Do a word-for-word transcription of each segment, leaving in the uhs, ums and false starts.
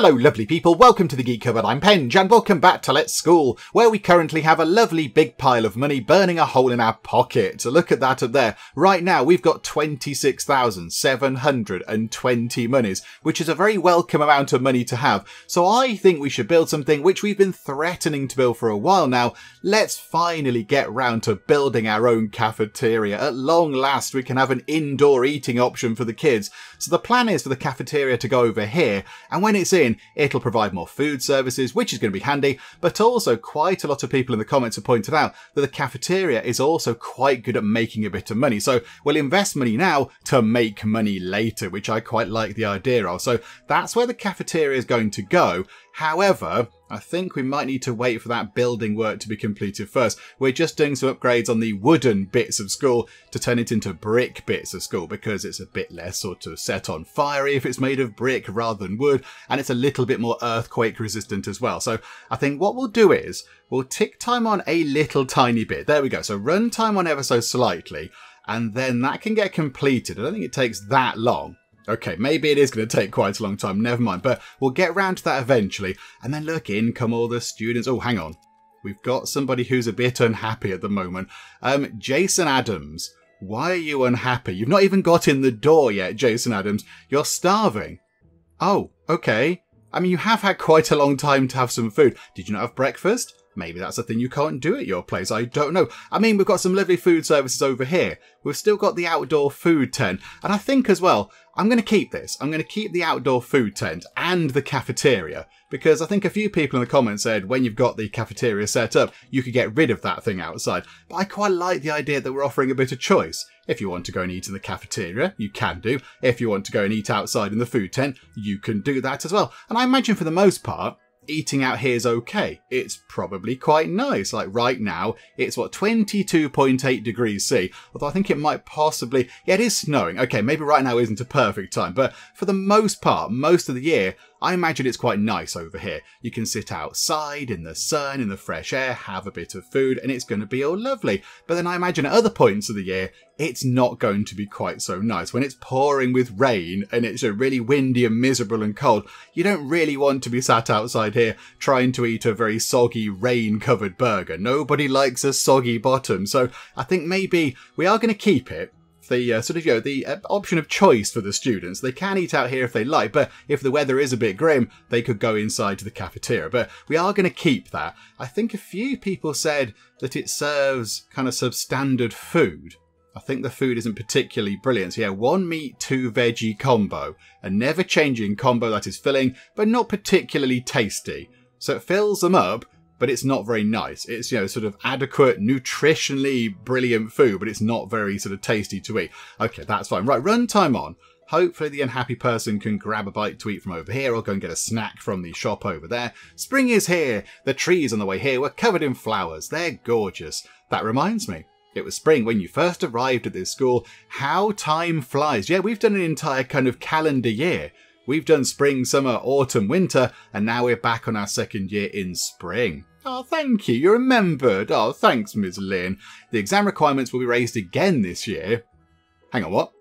Hello lovely people, welcome to The Geek Cupboard, I'm Penj, and welcome back to Let's School, where we currently have a lovely big pile of money burning a hole in our pocket. Look at that up there. Right now we've got twenty-six thousand seven hundred twenty monies, which is a very welcome amount of money to have. So I think we should build something which we've been threatening to build for a while now. Let's finally get round to building our own cafeteria. At long last we can have an indoor eating option for the kids. So the plan is for the cafeteria to go over here, and when it's in, it'll provide more food services, which is going to be handy, but also quite a lot of people in the comments have pointed out that the cafeteria is also quite good at making a bit of money. So we'll invest money now to make money later, which I quite like the idea of. So that's where the cafeteria is going to go. However, I think we might need to wait for that building work to be completed first. We're just doing some upgrades on the wooden bits of school to turn it into brick bits of school, because it's a bit less sort of set on fire if it's made of brick rather than wood, and it's a little bit more earthquake resistant as well. So I think what we'll do is we'll tick time on a little tiny bit. There we go. So run time on ever so slightly, and then that can get completed. I don't think it takes that long. Okay, maybe it is going to take quite a long time, never mind, but we'll get round to that eventually. And then look, in come all the students. Oh, hang on. We've got somebody who's a bit unhappy at the moment. Um, Jason Adams, why are you unhappy? You've not even got in the door yet, Jason Adams. You're starving. Oh, okay. I mean, you have had quite a long time to have some food. Did you not have breakfast? Maybe that's a thing you can't do at your place. I don't know. I mean, we've got some lovely food services over here. We've still got the outdoor food tent. And I think as well, I'm going to keep this. I'm going to keep the outdoor food tent and the cafeteria, because I think a few people in the comments said when you've got the cafeteria set up, you could get rid of that thing outside. But I quite like the idea that we're offering a bit of choice. If you want to go and eat in the cafeteria, you can do. If you want to go and eat outside in the food tent, you can do that as well. And I imagine for the most part, eating out here is okay. It's probably quite nice. Like right now, it's what, twenty-two point eight degrees C. Although I think it might possibly, yeah, it is snowing. Okay, maybe right now isn't a perfect time, but for the most part, most of the year, I imagine it's quite nice over here. You can sit outside in the sun, in the fresh air, have a bit of food, and it's going to be all lovely. But then I imagine at other points of the year, it's not going to be quite so nice. When it's pouring with rain and it's a really windy and miserable and cold, you don't really want to be sat outside here trying to eat a very soggy, rain-covered burger. Nobody likes a soggy bottom. So I think maybe we are going to keep it. The uh, sort of, you know, the uh, option of choice for the students. They can eat out here if they like, but if the weather is a bit grim, they could go inside to the cafeteria. But we are going to keep that. I think a few people said that it serves kind of substandard food. I think the food isn't particularly brilliant. So yeah, one meat, two veggie combo. A never changing combo that is filling, but not particularly tasty. So it fills them up, but it's not very nice. It's, you know, sort of adequate, nutritionally brilliant food, but it's not very sort of tasty to eat. Okay, that's fine. Right, run time on. Hopefully the unhappy person can grab a bite to eat from over here, or go and get a snack from the shop over there. Spring is here. The trees on the way here were covered in flowers. They're gorgeous. That reminds me. It was spring when you first arrived at this school. How time flies. Yeah, we've done an entire kind of calendar year. We've done spring, summer, autumn, winter, and now we're back on our second year in spring. Oh, thank you. You remembered. Oh, thanks, Miz Lynn. The exam requirements will be raised again this year. Hang on, what?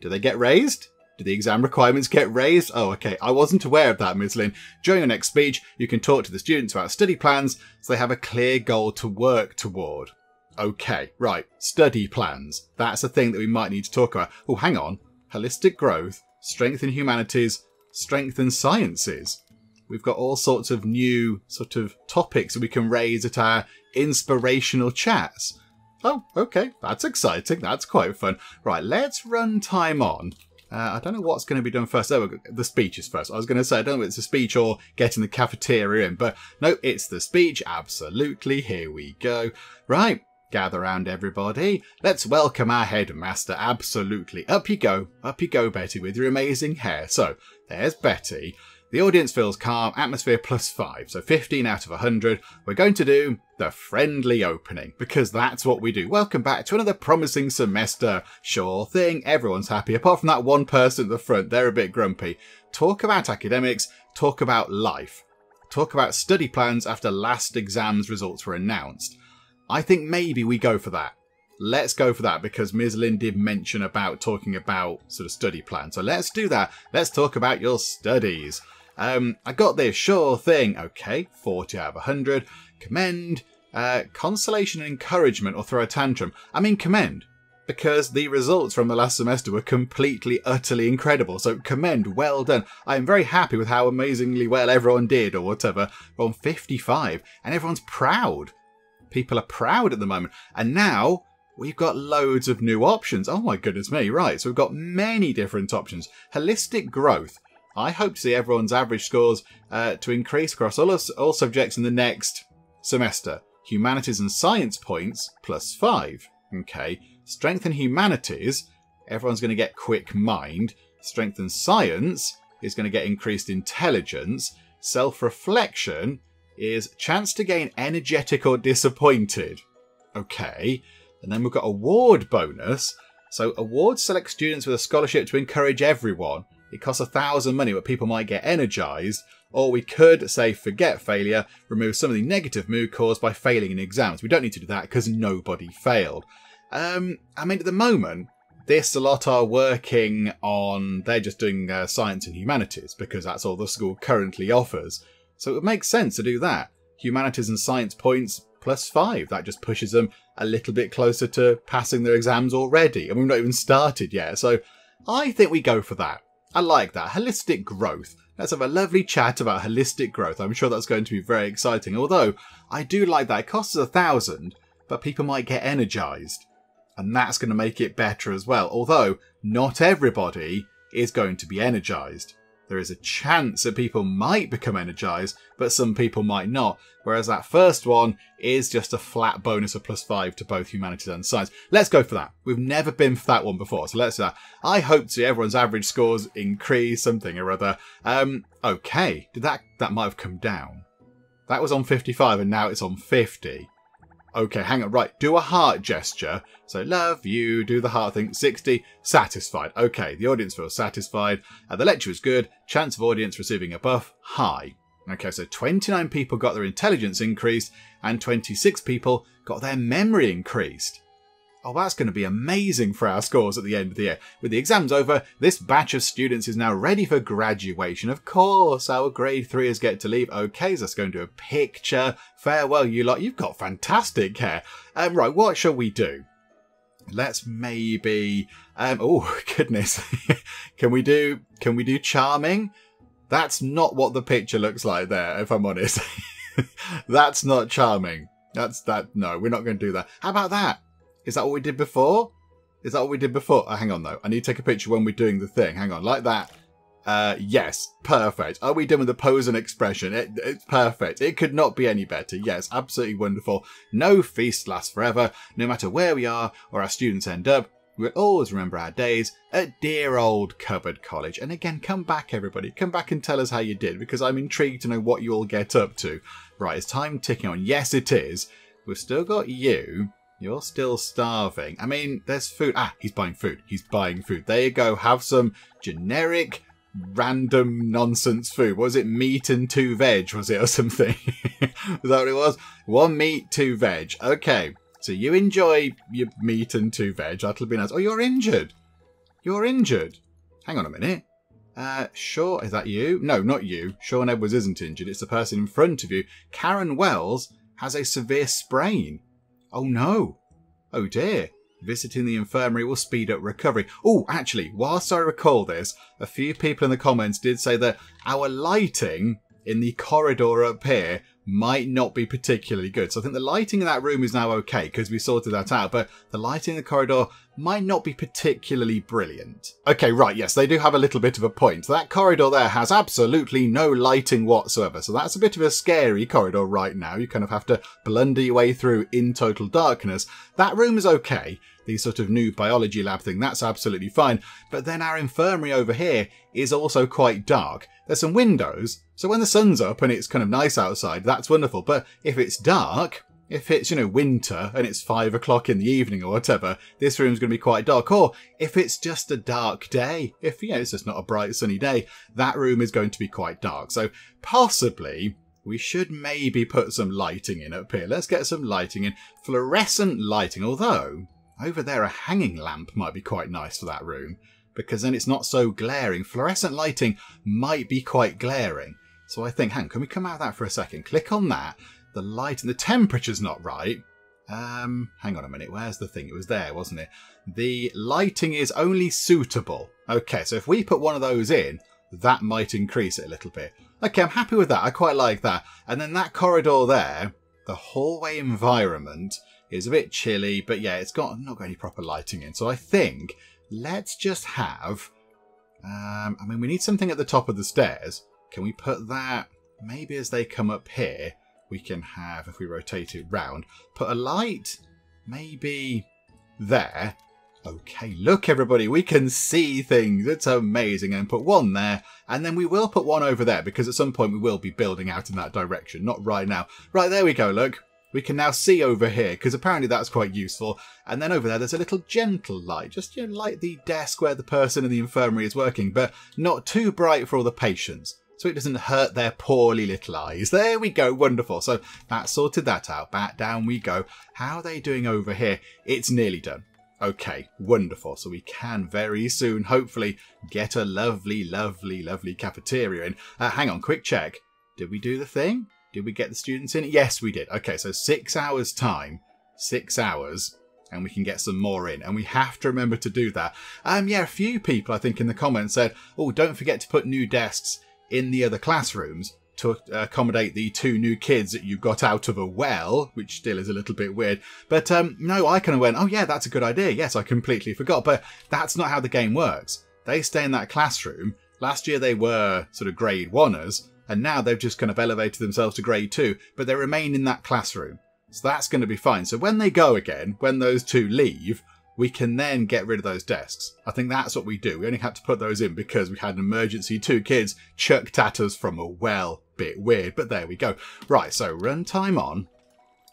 Do they get raised? Do the exam requirements get raised? Oh, okay. I wasn't aware of that, Miz Lynn. During your next speech, you can talk to the students about study plans so they have a clear goal to work toward. Okay, right. Study plans. That's a thing that we might need to talk about. Oh, hang on. Holistic growth, strength in humanities, strength and sciences. We've got all sorts of new sort of topics that we can raise at our inspirational chats. Oh, okay. That's exciting. That's quite fun. Right, let's run time on. Uh, I don't know what's going to be done first. Oh, the speech is first. I was going to say, I don't know if it's the speech or getting the cafeteria in, but no, it's the speech. Absolutely. Here we go. Right. Gather round, everybody. Let's welcome our headmaster. Absolutely. Up you go. Up you go, Betty, with your amazing hair. So, there's Betty. The audience feels calm. Atmosphere plus five. So fifteen out of one hundred. We're going to do the friendly opening, because that's what we do. Welcome back to another promising semester. Sure thing. Everyone's happy. Apart from that one person at the front. They're a bit grumpy. Talk about academics. Talk about life. Talk about study plans after last exam's results were announced. I think maybe we go for that. Let's go for that, because Miz Lynn did mention about talking about sort of study plan. So let's do that. Let's talk about your studies. Um, I got this, sure thing. Okay, forty out of a hundred. Commend, uh, consolation and encouragement, or throw a tantrum. I mean, commend, because the results from the last semester were completely, utterly incredible. So commend, well done. I am very happy with how amazingly well everyone did, or whatever, on fifty-five. And everyone's proud. People are proud at the moment. And now we've got loads of new options. Oh my goodness me, right. So we've got many different options. Holistic growth. I hope to see everyone's average scores uh, to increase across all, of, all subjects in the next semester. Humanities and science points, plus five. Okay. Strength and humanities, everyone's going to get quick mind. Strength and science is going to get increased intelligence. Self-reflection is chance to gain energetic or disappointed. Okay. And then we've got award bonus. So awards select students with a scholarship to encourage everyone. It costs a thousand money, but people might get energised. Or we could say forget failure, remove some of the negative mood caused by failing in exams. We don't need to do that because nobody failed. Um, I mean, at the moment, this a lot are working on, they're just doing uh, science and humanities because that's all the school currently offers. So it would make sense to do that. Humanities and science points plus five. That just pushes them a little bit closer to passing their exams already. And we've not even started yet. So I think we go for that. I like that. Holistic growth. Let's have a lovely chat about holistic growth. I'm sure that's going to be very exciting. Although, I do like that. It costs a thousand, but people might get energised. And that's going to make it better as well. Although, not everybody is going to be energised. There is a chance that people might become energised, but some people might not. Whereas that first one is just a flat bonus of plus five to both humanities and science. Let's go for that. We've never been for that one before, so let's do that. I hope to see everyone's average scores increase something or other. Um, okay, did that that might have come down. That was on fifty-five and now it's on fifty. Okay, hang on, right, do a heart gesture. So love you, do the heart thing, sixty, satisfied. Okay, the audience feels satisfied. Uh, the lecture was good, chance of audience receiving a buff, high. Okay, so twenty-nine people got their intelligence increased and twenty-six people got their memory increased. Oh, that's going to be amazing for our scores at the end of the year. With the exams over, this batch of students is now ready for graduation. Of course, our grade threeers get to leave. Okay, so that's going to do a picture. Farewell, you lot. You've got fantastic hair. Um, right, what shall we do? Let's maybe... Um, oh, goodness. can we do? Can we do charming? That's not what the picture looks like there, if I'm honest. That's not charming. That's that. No, we're not going to do that. How about that? Is that what we did before? Is that what we did before? Oh, hang on, though. I need to take a picture when we're doing the thing. Hang on, like that. Uh, yes, perfect. Are we done with the pose and expression? It, it's perfect. It could not be any better. Yes, absolutely wonderful. No feast lasts forever. No matter where we are or our students end up, we'll always remember our days at dear old Cupboard College. And again, come back, everybody. Come back and tell us how you did, because I'm intrigued to know what you all get up to. Right, is time ticking on? Yes, it is. We've still got you. You're still starving. I mean, there's food. Ah, he's buying food. He's buying food. There you go. Have some generic, random nonsense food. What was it? Meat and two veg, was it, or something? Was that what it was? One meat, two veg. Okay. So you enjoy your meat and two veg. That'll be nice. Oh, you're injured. You're injured. Hang on a minute. Uh, sure. Is that you? No, not you. Sean Edwards isn't injured. It's the person in front of you. Karen Wells has a severe sprain. Oh no. Oh dear. Visiting the infirmary will speed up recovery. Oh, actually, whilst I recall this, a few people in the comments did say that our lighting in the corridor up here might not be particularly good. So I think the lighting in that room is now okay because we sorted that out, but the lighting in the corridor might not be particularly brilliant. Okay, right, yes, they do have a little bit of a point. That corridor there has absolutely no lighting whatsoever, so that's a bit of a scary corridor right now. You kind of have to blunder your way through in total darkness. That room is okay. The sort of new biology lab thing, that's absolutely fine. But then our infirmary over here is also quite dark. There's some windows, so when the sun's up and it's kind of nice outside, that's wonderful. But if it's dark, if it's, you know, winter and it's five o'clock in the evening or whatever, this room's going to be quite dark. Or if it's just a dark day, if, you know, it's just not a bright sunny day, that room is going to be quite dark. So possibly we should maybe put some lighting in up here. Let's get some lighting in. Fluorescent lighting, although over there a hanging lamp might be quite nice for that room. because then it's not so glaring. Fluorescent lighting might be quite glaring. So I think, hang on, can we come out of that for a second? Click on that. The light and the temperature's not right. Um, hang on a minute. Where's the thing? It was there, wasn't it? The lighting is only suitable. Okay, so if we put one of those in, that might increase it a little bit. Okay, I'm happy with that. I quite like that. And then that corridor there, the hallway environment is a bit chilly, but yeah, it's got not got any proper lighting in. So I think let's just have, um, I mean, we need something at the top of the stairs. Can we put that, maybe as they come up here, we can have, if we rotate it round, put a light, maybe there. Okay, look everybody, we can see things. It's amazing. And put one there, and then we will put one over there, because at some point we will be building out in that direction. Not right now. Right, there we go, look. We can now see over here, because apparently that's quite useful. And then over there, there's a little gentle light. Just, you know, light the desk where the person in the infirmary is working, but not too bright for all the patients, so it doesn't hurt their poorly little eyes. There we go, wonderful. So that sorted that out. Back down we go. How are they doing over here? It's nearly done. Okay, wonderful. So we can very soon, hopefully, get a lovely, lovely, lovely cafeteria in. Uh, hang on, quick check. Did we do the thing? Did we get the students in? Yes, we did. Okay, so six hours time, six hours, and we can get some more in. And we have to remember to do that. Um, yeah, a few people, I think, in the comments said, oh, don't forget to put new desks in the other classrooms to accommodate the two new kids that you got out of a well, which still is a little bit weird. But um, no, I kind of went, oh yeah, that's a good idea. Yes, I completely forgot. But that's not how the game works. They stay in that classroom. Last year they were sort of grade oneers, and now they've just kind of elevated themselves to grade two, but they remain in that classroom. So that's going to be fine. So when they go again, when those two leave, we can then get rid of those desks. I think that's what we do. We only had to put those in because we had an emergency. Two kids chucked at us from a well. Bit weird, but there we go. Right, so runtime on.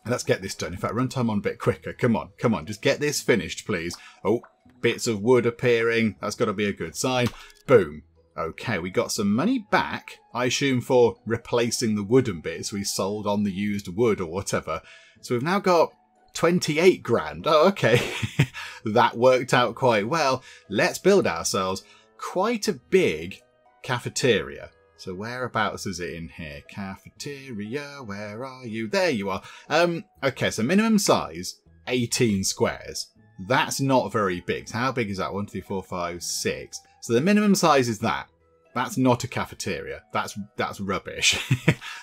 And let's get this done. In fact, runtime on a bit quicker. Come on, come on. Just get this finished, please. Oh, bits of wood appearing. That's got to be a good sign. Boom. Okay, we got some money back, I assume, for replacing the wooden bits. We sold on the used wood or whatever. So we've now got twenty-eight grand. Oh, okay. That worked out quite well. Let's build ourselves quite a big cafeteria. So whereabouts is it in here? Cafeteria, where are you? There you are. Um, okay, so minimum size, eighteen squares. That's not very big. So how big is that? One, two, three, four, five, six. So the minimum size is that. That's not a cafeteria. That's, that's rubbish.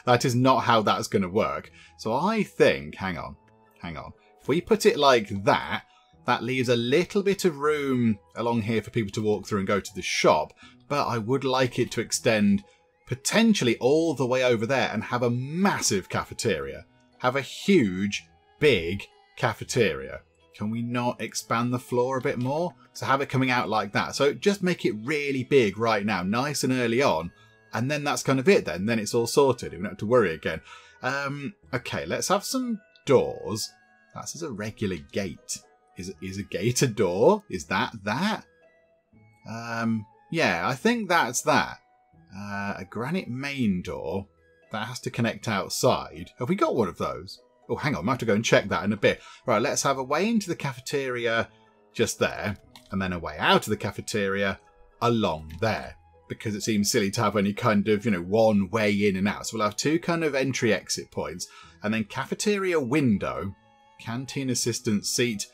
That is not how that's going to work. So I think, hang on. Hang on. If we put it like that, that leaves a little bit of room along here for people to walk through and go to the shop. But I would like it to extend potentially all the way over there and have a massive cafeteria. Have a huge, big cafeteria. Can we not expand the floor a bit more? So have it coming out like that. So just make it really big right now, nice and early on. And then that's kind of it then. Then it's all sorted. We don't have to worry again. Um, okay, let's have some doors. That's as a regular gate. Is is a gate a door? Is that that? Um, yeah, I think that's that. Uh, a granite main door that has to connect outside. Have we got one of those? Oh, hang on, I might have to go and check that in a bit. Right, let's have a way into the cafeteria just there, and then a way out of the cafeteria along there, because it seems silly to have any kind of, you know, one way in and out. So we'll have two kind of entry exit points, and then cafeteria window, canteen assistant seat,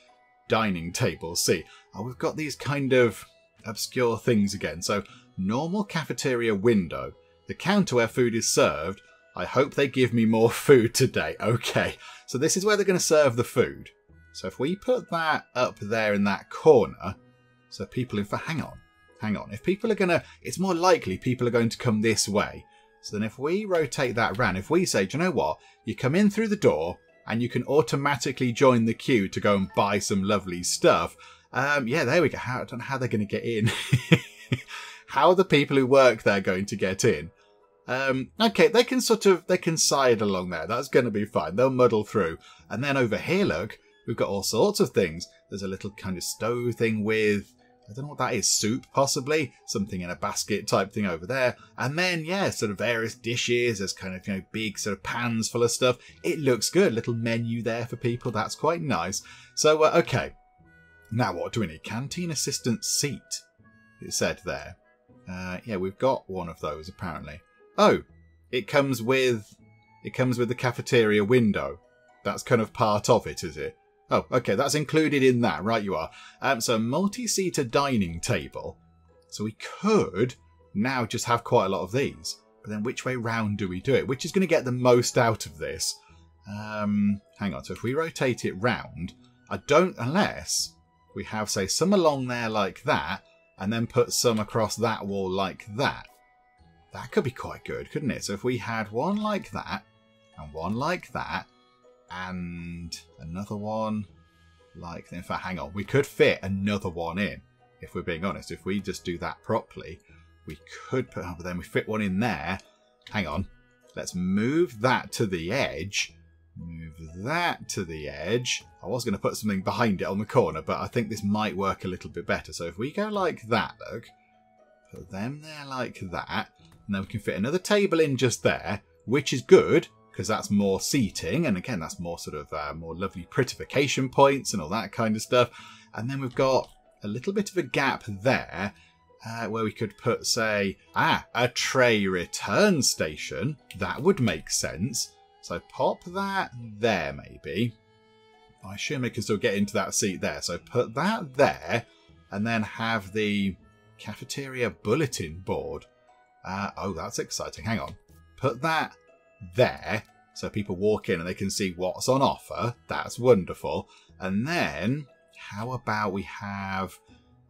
dining table seat. Oh, we've got these kind of obscure things again. So normal cafeteria window, the counter where food is served. I hope they give me more food today. Okay, so this is where they're going to serve the food. So if we put that up there in that corner, so people in for, hang on. Hang on, if people are going to, it's more likely people are going to come this way. So then if we rotate that round, if we say, do you know what? You come in through the door and you can automatically join the queue to go and buy some lovely stuff. Um, yeah, there we go. How, I don't know how they're going to get in. How are the people who work there going to get in? Um, okay, they can sort of, they can side along there. That's going to be fine. They'll muddle through. And then over here, look, we've got all sorts of things. There's a little kind of stove thing with, I don't know what that is, soup possibly, something in a basket type thing over there. And then, yeah, sort of various dishes. There's kind of, you know, big sort of pans full of stuff. It looks good. Little menu there for people. That's quite nice. So, uh, okay. Now what do we need? Canteen assistant seat. it said there. Uh, yeah, we've got one of those apparently. Oh, it comes with it comes with the cafeteria window. That's kind of part of it, is it? Oh, okay, that's included in that. Right, you are. Um, so multi-seater dining table. So we could now just have quite a lot of these. But then which way round do we do it? Which is going to get the most out of this? Um, hang on. So if we rotate it round, I don't, unless we have, say, some along there like that, and then put some across that wall like that. That could be quite good, couldn't it? So if we had one like that, and one like that, and another one like that. In fact, hang on. We could fit another one in, if we're being honest. If we just do that properly, we could put... Oh, but then we fit one in there. Hang on. Let's move that to the edge. Move that to the edge. I was going to put something behind it on the corner, but I think this might work a little bit better. So if we go like that, look. Put them there like that. And then we can fit another table in just there, which is good, because that's more seating. And again, that's more sort of uh, more lovely prettification points and all that kind of stuff. And then we've got a little bit of a gap there. Uh, where we could put, say, ah, a tray return station. That would make sense. So pop that there, maybe. I assume it can still get into that seat there. So put that there, and then have the cafeteria bulletin board. Uh, oh, that's exciting. Hang on. Put that there, so people walk in and they can see what's on offer. That's wonderful. And then, how about we have...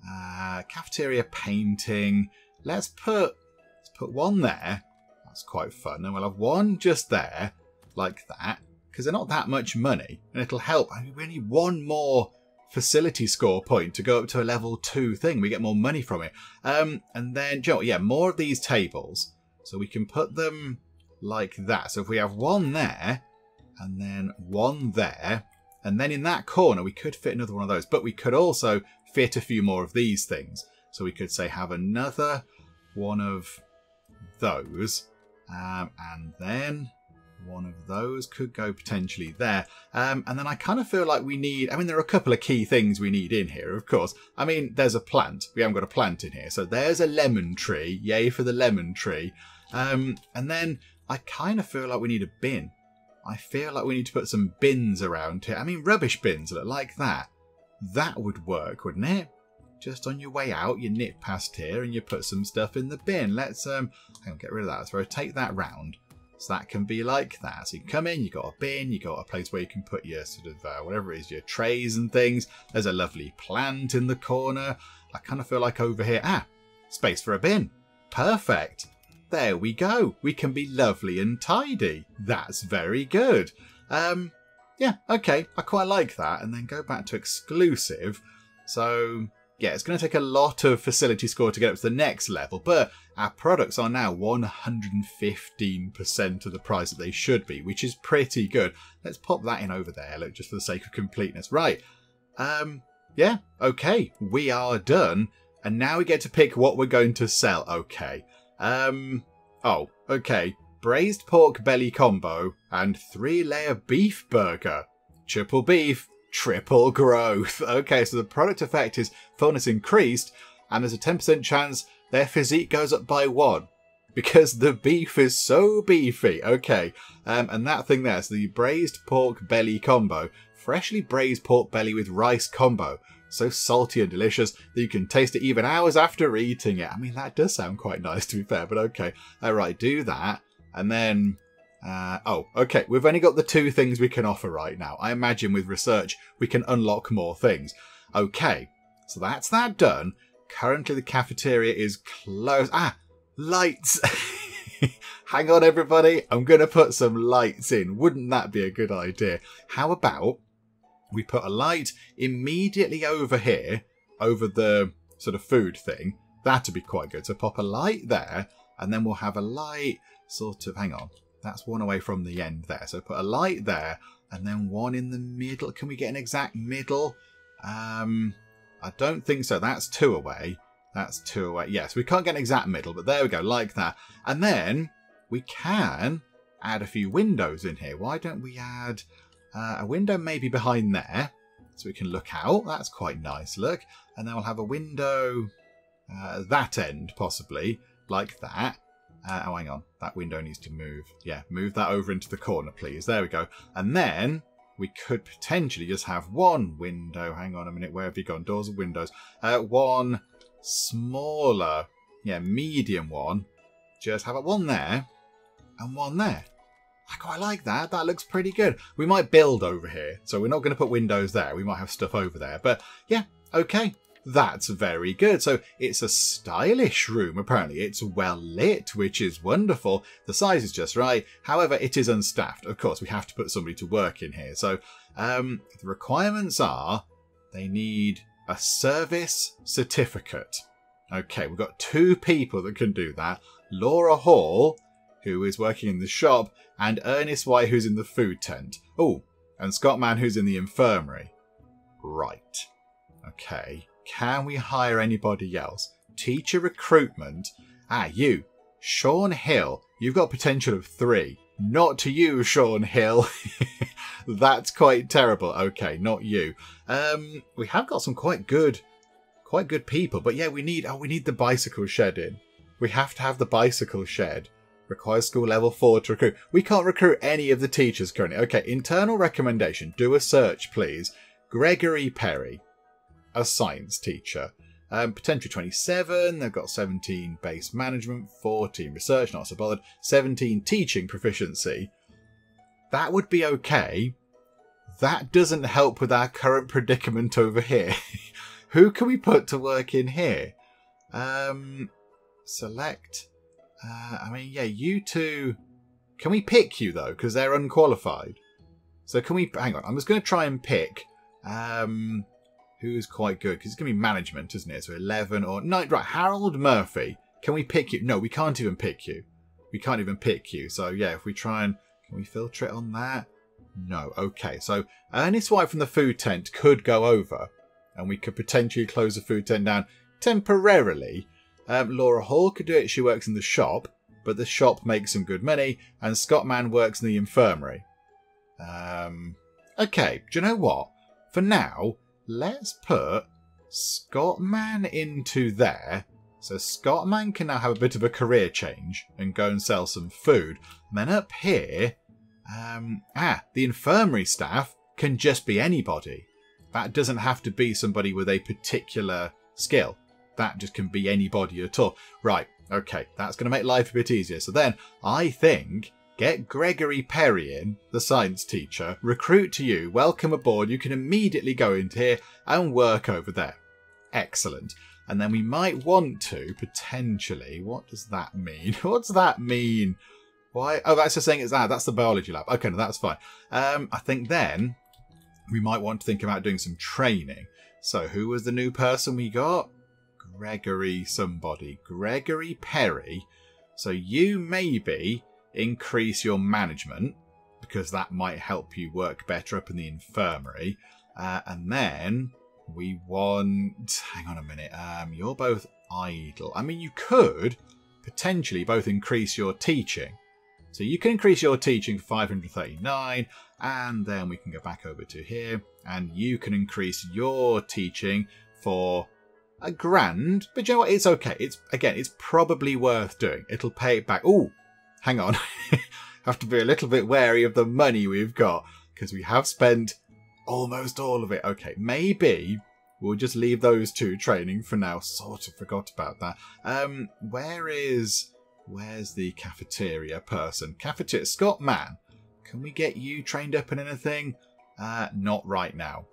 Uh, cafeteria painting. Let's put let's put one there. That's quite fun. And we'll have one just there, like that, because they're not that much money, and it'll help. I mean, we need one more facility score point to go up to a level two thing. We get more money from it. Um, and then, Joe, yeah, more of these tables, so we can put them like that. So if we have one there, and then one there, and then in that corner we could fit another one of those, but we could also fit a few more of these things. So we could say have another one of those, um, and then one of those could go potentially there, um, and then I kind of feel like we need, I mean, there are a couple of key things we need in here, of course. I mean, there's a plant. We haven't got a plant in here, so there's a lemon tree. Yay for the lemon tree. Um, and then I kind of feel like we need a bin. I feel like we need to put some bins around here. I mean, rubbish bins that look like that. That would work, wouldn't it? Just on your way out, you nip past here and you put some stuff in the bin. Let's um, hang on, get rid of that. Let's rotate that round. So that can be like that. So you come in, you got a bin, you got a place where you can put your sort of, uh, whatever it is, your trays and things. There's a lovely plant in the corner. I kind of feel like over here, ah, space for a bin. Perfect. There we go. We can be lovely and tidy. That's very good. Um... Yeah, okay, I quite like that. And then go back to exclusive. So, yeah, it's going to take a lot of facility score to get up to the next level, but our products are now one hundred fifteen percent of the price that they should be, which is pretty good. Let's pop that in over there, look, just for the sake of completeness. Right, um, yeah, okay, we are done. And now we get to pick what we're going to sell. Okay, um, oh, okay. Braised pork belly combo and three layer beef burger. Triple beef, triple growth. Okay, so the product effect is fullness increased, and there's a ten percent chance their physique goes up by one because the beef is so beefy. Okay, um, and that thing there, so the braised pork belly combo, freshly braised pork belly with rice combo. So salty and delicious that you can taste it even hours after eating it. I mean, that does sound quite nice, to be fair, but okay. All right, do that. And then, uh, oh, okay, we've only got the two things we can offer right now. I imagine with research, we can unlock more things. Okay, so that's that done. Currently, the cafeteria is closed. Ah, lights. Hang on, everybody. I'm going to put some lights in. Wouldn't that be a good idea? How about we put a light immediately over here, over the sort of food thing. That'd be quite good. So pop a light there, and then we'll have a light... Sort of, hang on, that's one away from the end there. So put a light there and then one in the middle. Can we get an exact middle? Um, I don't think so. That's two away. That's two away. Yes, we can't get an exact middle, but there we go, like that. And then we can add a few windows in here. Why don't we add uh, a window maybe behind there so we can look out? That's quite nice, look. And then we'll have a window uh, that end, possibly, like that. Uh, oh, hang on. That window needs to move. Yeah, move that over into the corner, please. There we go. And then we could potentially just have one window. Hang on a minute. Where have you gone? Doors and windows. Uh, one smaller, yeah, medium one. Just have it one there and one there. I quite like that. That looks pretty good. We might build over here. So we're not going to put windows there. We might have stuff over there. But yeah, okay. That's very good. So it's a stylish room, apparently. It's well lit, which is wonderful. The size is just right. However, it is unstaffed. Of course, we have to put somebody to work in here. So um, the requirements are they need a service certificate. Okay, we've got two people that can do that. Laura Hall, who is working in the shop, and Ernest White, who's in the food tent. Oh, and Scott Mann, who's in the infirmary. Right. Okay. Can we hire anybody else? Teacher recruitment. Ah, you. Sean Hill. You've got potential of three. Not to you, Sean Hill. That's quite terrible. Okay, not you. Um, we have got some quite good, quite good people. But yeah, we need, oh, we need the bicycle shed in. We have to have the bicycle shed. Requires school level four to recruit. We can't recruit any of the teachers currently. Okay, internal recommendation. Do a search, please. Gregory Perry. A science teacher. Um, potentially twenty-seven. They've got seventeen base management, fourteen research, not so bothered, seventeen teaching proficiency. That would be okay. That doesn't help with our current predicament over here. Who can we put to work in here? Um, select. Uh, I mean, yeah, you two. Can we pick you, though? Because they're unqualified. So can we... Hang on. I'm just going to try and pick... Um... Who's quite good? Because it's going to be management, isn't it? So eleven or... No, right. Harold Murphy. Can we pick you? No, we can't even pick you. We can't even pick you. So, yeah, if we try and... Can we filter it on that? No. Okay. So, Ernest White from the food tent could go over. And we could potentially close the food tent down temporarily. Um, Laura Hall could do it. She works in the shop. But the shop makes some good money. And Scott Mann works in the infirmary. Um, okay. Do you know what? For now... Let's put Scott Mann into there. So Scott Mann can now have a bit of a career change and go and sell some food. And then up here, um, ah, the infirmary staff can just be anybody. That doesn't have to be somebody with a particular skill. That just can be anybody at all. Right, okay, that's going to make life a bit easier. So then I think... Get Gregory Perry in, the science teacher, recruit to you, welcome aboard, you can immediately go into here and work over there. Excellent. And then we might want to, potentially, what does that mean? What does that mean? Why? Oh, that's just saying it's that. That's the biology lab. Okay, no, that's fine. Um, I think then we might want to think about doing some training. So who was the new person we got? Gregory somebody. Gregory Perry. So you maybe... Increase your management because that might help you work better up in the infirmary. Uh, and then we want... Hang on a minute. Um, you're both idle. I mean, you could potentially both increase your teaching. So you can increase your teaching for five hundred thirty-nine. And then we can go back over to here. And you can increase your teaching for... a grand. But you know what? It's okay. It's again, it's probably worth doing. It'll pay it back. Ooh! Hang on, have to be a little bit wary of the money we've got because we have spent almost all of it. Okay, maybe we'll just leave those two training for now. Sort of forgot about that. Um, where is, where's the cafeteria person? Cafeteria, Scott Mann, can we get you trained up in anything? Uh, not right now.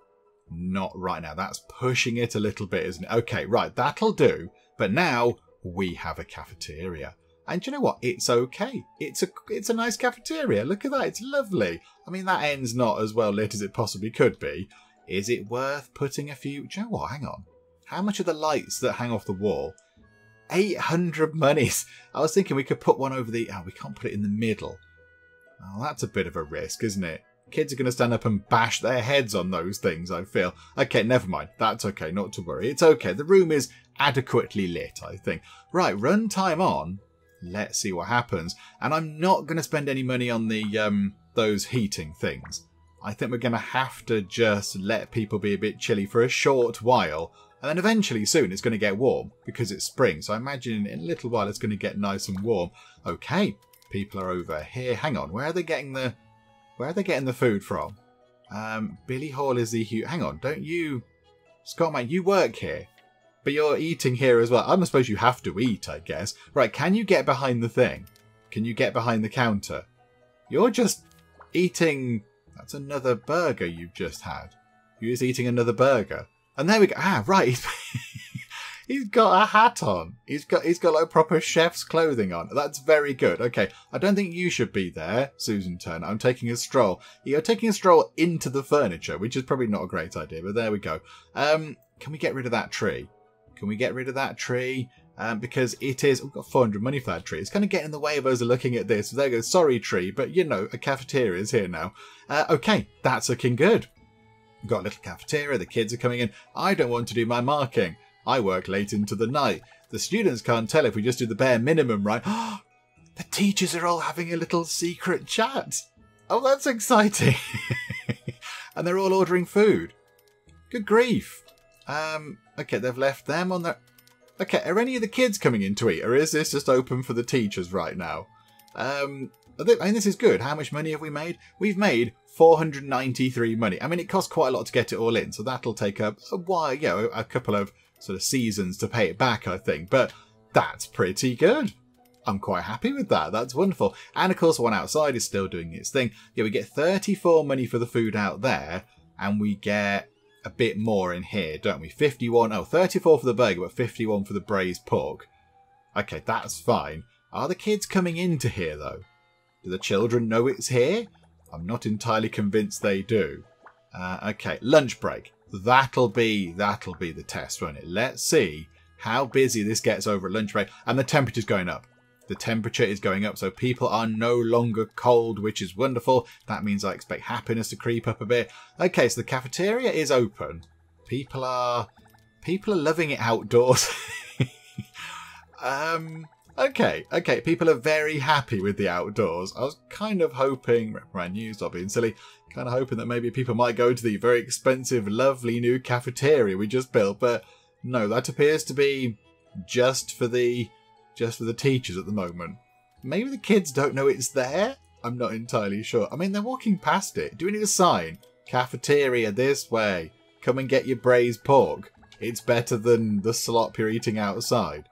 Not right now. That's pushing it a little bit, isn't it? Okay, right, that'll do. But now we have a cafeteria. And you know what? It's okay. It's a it's a nice cafeteria. Look at that. It's lovely. I mean, that end's not as well lit as it possibly could be. Is it worth putting a few... Do you know what? Hang on. How much are the lights that hang off the wall? eight hundred monies. I was thinking we could put one over the... Oh, we can't put it in the middle. Oh, that's a bit of a risk, isn't it? Kids are going to stand up and bash their heads on those things, I feel. Okay, never mind. That's okay. Not to worry. It's okay. The room is adequately lit, I think. Right, run time on. Let's see what happens. And I'm not going to spend any money on the um, those heating things. I think we're going to have to just let people be a bit chilly for a short while And then eventually soon it's going to get warm because it's spring. So I imagine in a little while it's going to get nice and warm. Okay, people are over here. Hang on, where are they getting the where are they getting the food from? Um, Billy Hall is the hang on, don't you, Scott Mann, you work here, but you're eating here as well. I suppose you have to eat, I guess. Right? Can you get behind the thing? Can you get behind the counter? You're just eating. That's another burger you've just had. You're just eating another burger. And there we go. Ah, right. He's got a hat on. He's got he's got like proper chef's clothing on. That's very good. Okay, I don't think you should be there, Susan Turner. I'm taking a stroll. You're taking a stroll into the furniture, which is probably not a great idea, but there we go. Um, can we get rid of that tree? Can we get rid of that tree? Um, because it is... We've got four hundred money for that tree. It's kind of getting in the way of us looking at this. So there we go. Sorry, tree, but, you know, a cafeteria is here now. Uh, okay, that's looking good. We've got a little cafeteria. The kids are coming in. I don't want to do my marking. I work late into the night. The students can't tell if we just do the bare minimum, right? The teachers are all having a little secret chat. Oh, that's exciting. And they're all ordering food. Good grief. Um, okay, they've left them on their... Okay, are any of the kids coming in to eat, or is this just open for the teachers right now? Um, I mean, this is good. How much money have we made? We've made four hundred ninety-three money. I mean, it costs quite a lot to get it all in, so that'll take a, a while, you know, a couple of sort of seasons to pay it back, I think. But that's pretty good. I'm quite happy with that. That's wonderful. And of course, one outside is still doing its thing. Yeah, we get thirty-four money for the food out there, and we get a bit more in here, don't we? fifty-one, oh, thirty-four for the burger, but fifty-one for the braised pork. Okay, that's fine. Are the kids coming into here, though? Do the children know it's here? I'm not entirely convinced they do. Uh, okay, lunch break. That'll be, that'll be the test, won't it? Let's see how busy this gets over at lunch break. And the temperature's going up. The temperature is going up, so people are no longer cold, which is wonderful. That means I expect happiness to creep up a bit. Okay, so the cafeteria is open. People are... People are loving it outdoors. um, okay, okay. People are very happy with the outdoors. I was kind of hoping... My news, I'll be silly. Kind of hoping that maybe people might go to the very expensive, lovely new cafeteria we just built. But no, that appears to be just for the... just for the teachers at the moment. Maybe the kids don't know it's there? I'm not entirely sure. I mean, they're walking past it. Do we need a sign? Cafeteria this way. Come and get your braised pork. It's better than the slop you're eating outside.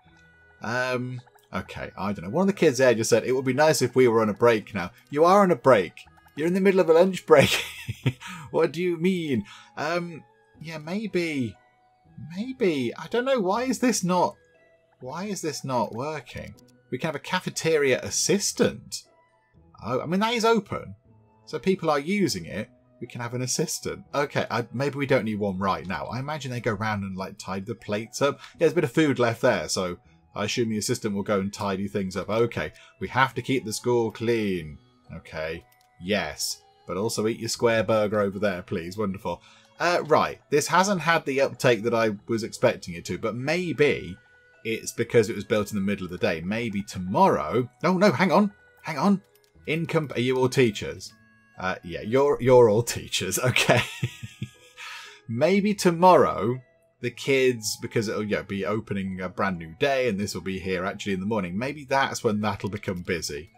Um, okay, I don't know. One of the kids there just said, it would be nice if we were on a break now. You are on a break. You're in the middle of a lunch break. What do you mean? Um, yeah, maybe. Maybe. I don't know. Why is this not... Why is this not working? We can have a cafeteria assistant. Oh, I mean, that is open. So people are using it. We can have an assistant. Okay, I, maybe we don't need one right now. I imagine they go around and, like, tidy the plates up. Yeah, there's a bit of food left there, so I assume the assistant will go and tidy things up. Okay, we have to keep the school clean. Okay, yes. But also eat your square burger over there, please. Wonderful. Uh, right, this hasn't had the uptake that I was expecting it to, but maybe... It's because it was built in the middle of the day. Maybe tomorrow... No, no, hang on. Hang on. Income... Are you all teachers? Uh, yeah, you're, you're all teachers. Okay. Maybe tomorrow the kids... Because it'll yeah, be opening a brand new day and this will be here actually in the morning. Maybe that's when that'll become busy.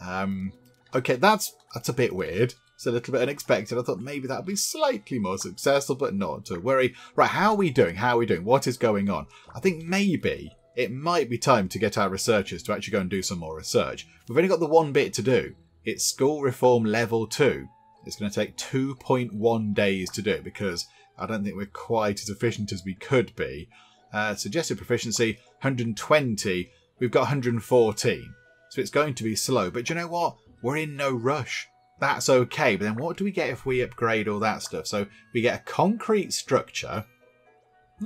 Um, okay, that's that's a bit weird. It's a little bit unexpected. I thought maybe that'll be slightly more successful, but not to worry. Right, how are we doing? How are we doing? What is going on? I think maybe it might be time to get our researchers to actually go and do some more research. We've only got the one bit to do. It's school reform level two. It's going to take two point one days to do it because I don't think we're quite as efficient as we could be. Uh, suggested proficiency, one hundred twenty. We've got one hundred fourteen. So it's going to be slow. But do you know what? We're in no rush. That's okay, but then what do we get if we upgrade all that stuff? So we get a concrete structure.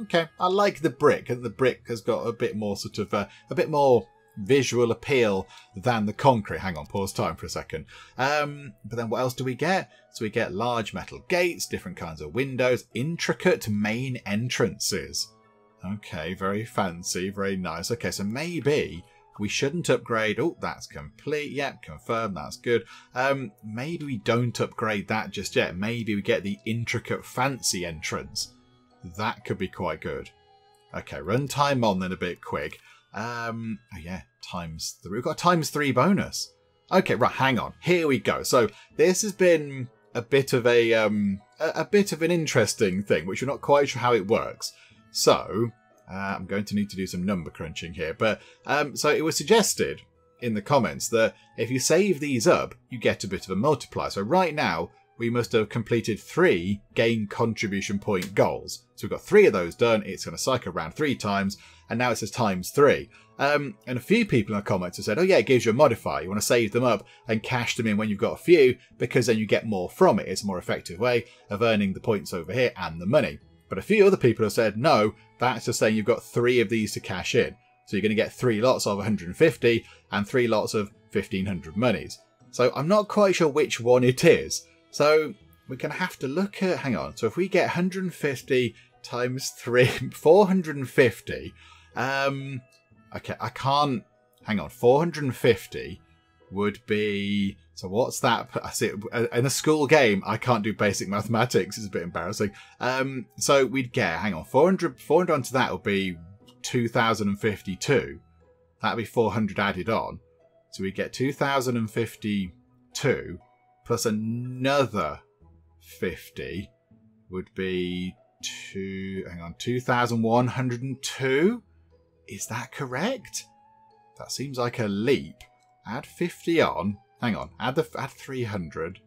Okay, I like the brick, and the brick has got a bit more sort of, uh, a bit more visual appeal than the concrete. Hang on, pause time for a second. Um, but then what else do we get? So we get large metal gates, different kinds of windows, intricate main entrances. Okay, very fancy, very nice. Okay, so maybe... We shouldn't upgrade. Oh, that's complete. Yep, confirmed. That's good. Um, maybe we don't upgrade that just yet. Maybe we get the intricate fancy entrance. That could be quite good. Okay, run time on then a bit quick. Um, oh yeah, times three. We've got a times three bonus. Okay, right, hang on. Here we go. So this has been a bit of a um, a, a bit of an interesting thing, which we're not quite sure how it works. So uh, I'm going to need to do some number crunching here. But um, so it was suggested in the comments that if you save these up, you get a bit of a multiplier. So right now we must have completed three game contribution point goals. So we've got three of those done. It's going to cycle around three times. And now it says times three. Um, and a few people in the comments have said, oh yeah, it gives you a modifier. You want to save them up and cash them in when you've got a few, because then you get more from it. It's a more effective way of earning the points over here and the money. But a few other people have said, no, that's just saying you've got three of these to cash in. So you're going to get three lots of one hundred fifty and three lots of fifteen hundred monies. So I'm not quite sure which one it is. So we're going to have to look at, hang on. So if we get one hundred fifty times three, four hundred fifty, um, okay, I can't, hang on, four hundred fifty would be, so what's that? I see it, in a school game, I can't do basic mathematics. It's a bit embarrassing. Um, so we'd get, hang on, four hundred, four hundred onto that would be two thousand fifty-two. That'd be four hundred added on. So we get two thousand fifty-two. Plus another fifty would be two, hang on, two thousand one hundred two? Is that correct? That seems like a leap. Add fifty on. Hang on, add the add three hundred.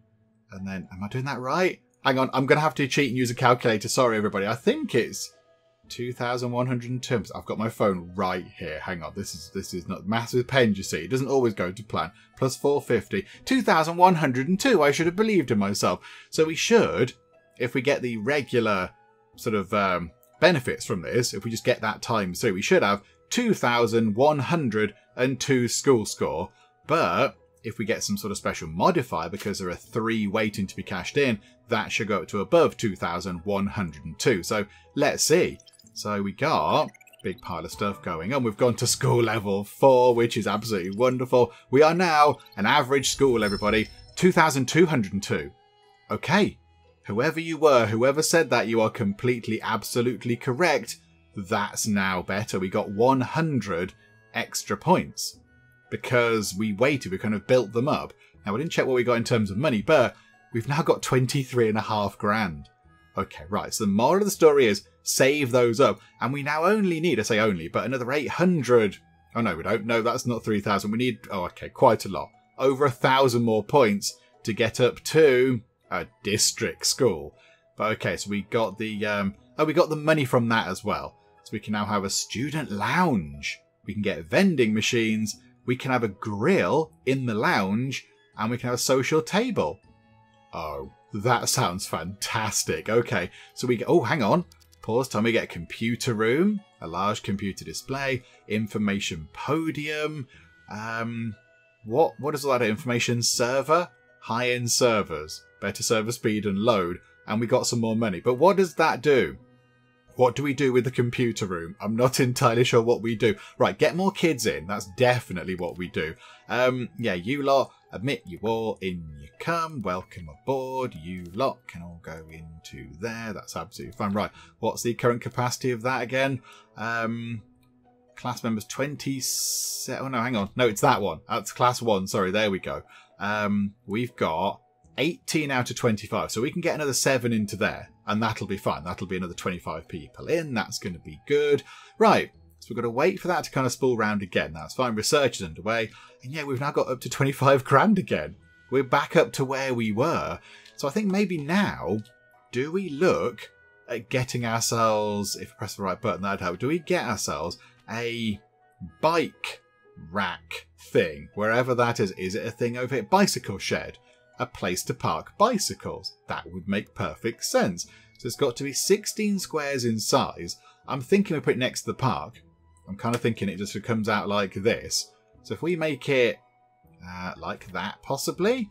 And then, am I doing that right? Hang on, I'm going to have to cheat and use a calculator. Sorry, everybody. I think it's two thousand one hundred two. I've got my phone right here. Hang on. This is this is not maths with Penj, you see. It doesn't always go to plan. Plus four hundred fifty. two thousand one hundred two. I should have believed in myself. So we should, if we get the regular sort of um, benefits from this, if we just get that times three, we should have two thousand one hundred two school score. But if we get some sort of special modifier, because there are three waiting to be cashed in, that should go up to above two thousand one hundred two. So let's see. So we got big pile of stuff going on. We've gone to school level four, which is absolutely wonderful. We are now an average school, everybody. two thousand two hundred two. Okay. Whoever you were, whoever said that, you are completely, absolutely correct. That's now better. We got one hundred extra points because we waited. We kind of built them up. Now, we didn't check what we got in terms of money, but we've now got twenty-three and a half grand. Okay, right. So the moral of the story is save those up. And we now only need, I say only, but another eight hundred. Oh, no, we don't. No, that's not three thousand. We need, oh, okay, quite a lot. Over a thousand more points to get up to a district school. But okay, so we got the, um, oh, we got the money from that as well. So we can now have a student lounge. We can get vending machines. We can have a grill in the lounge. And we can have a social table. Oh, that sounds fantastic. Okay, so we get, oh, hang on. Pause time, we get a computer room, a large computer display, information podium. Um, what, what is all that? Information server, high-end servers, better server speed and load. And we got some more money. But what does that do? What do we do with the computer room? I'm not entirely sure what we do. Right, get more kids in. That's definitely what we do. Um, yeah, you lot, admit you all, in you come, welcome aboard, you lot can all go into there. That's absolutely fine. Right, what's the current capacity of that again? Um, class members twenty-seven, oh no, hang on. No, it's that one. That's class one, sorry, there we go. Um, we've got eighteen out of twenty-five, so we can get another seven into there, and that'll be fine. That'll be another twenty-five people in. That's going to be good. Right, so we've got to wait for that to kind of spool round again. That's fine. Research is underway. And yeah, we've now got up to twenty-five grand again. We're back up to where we were. So I think maybe now, do we look at getting ourselves, if I press the right button, that'd help. Do we get ourselves a bike rack thing? Wherever that is. Is it a thing over here? Bicycle shed. A place to park bicycles. That would make perfect sense. So it's got to be sixteen squares in size. I'm thinking we put it next to the park. I'm kind of thinking it just comes out like this. So if we make it uh, like that, possibly,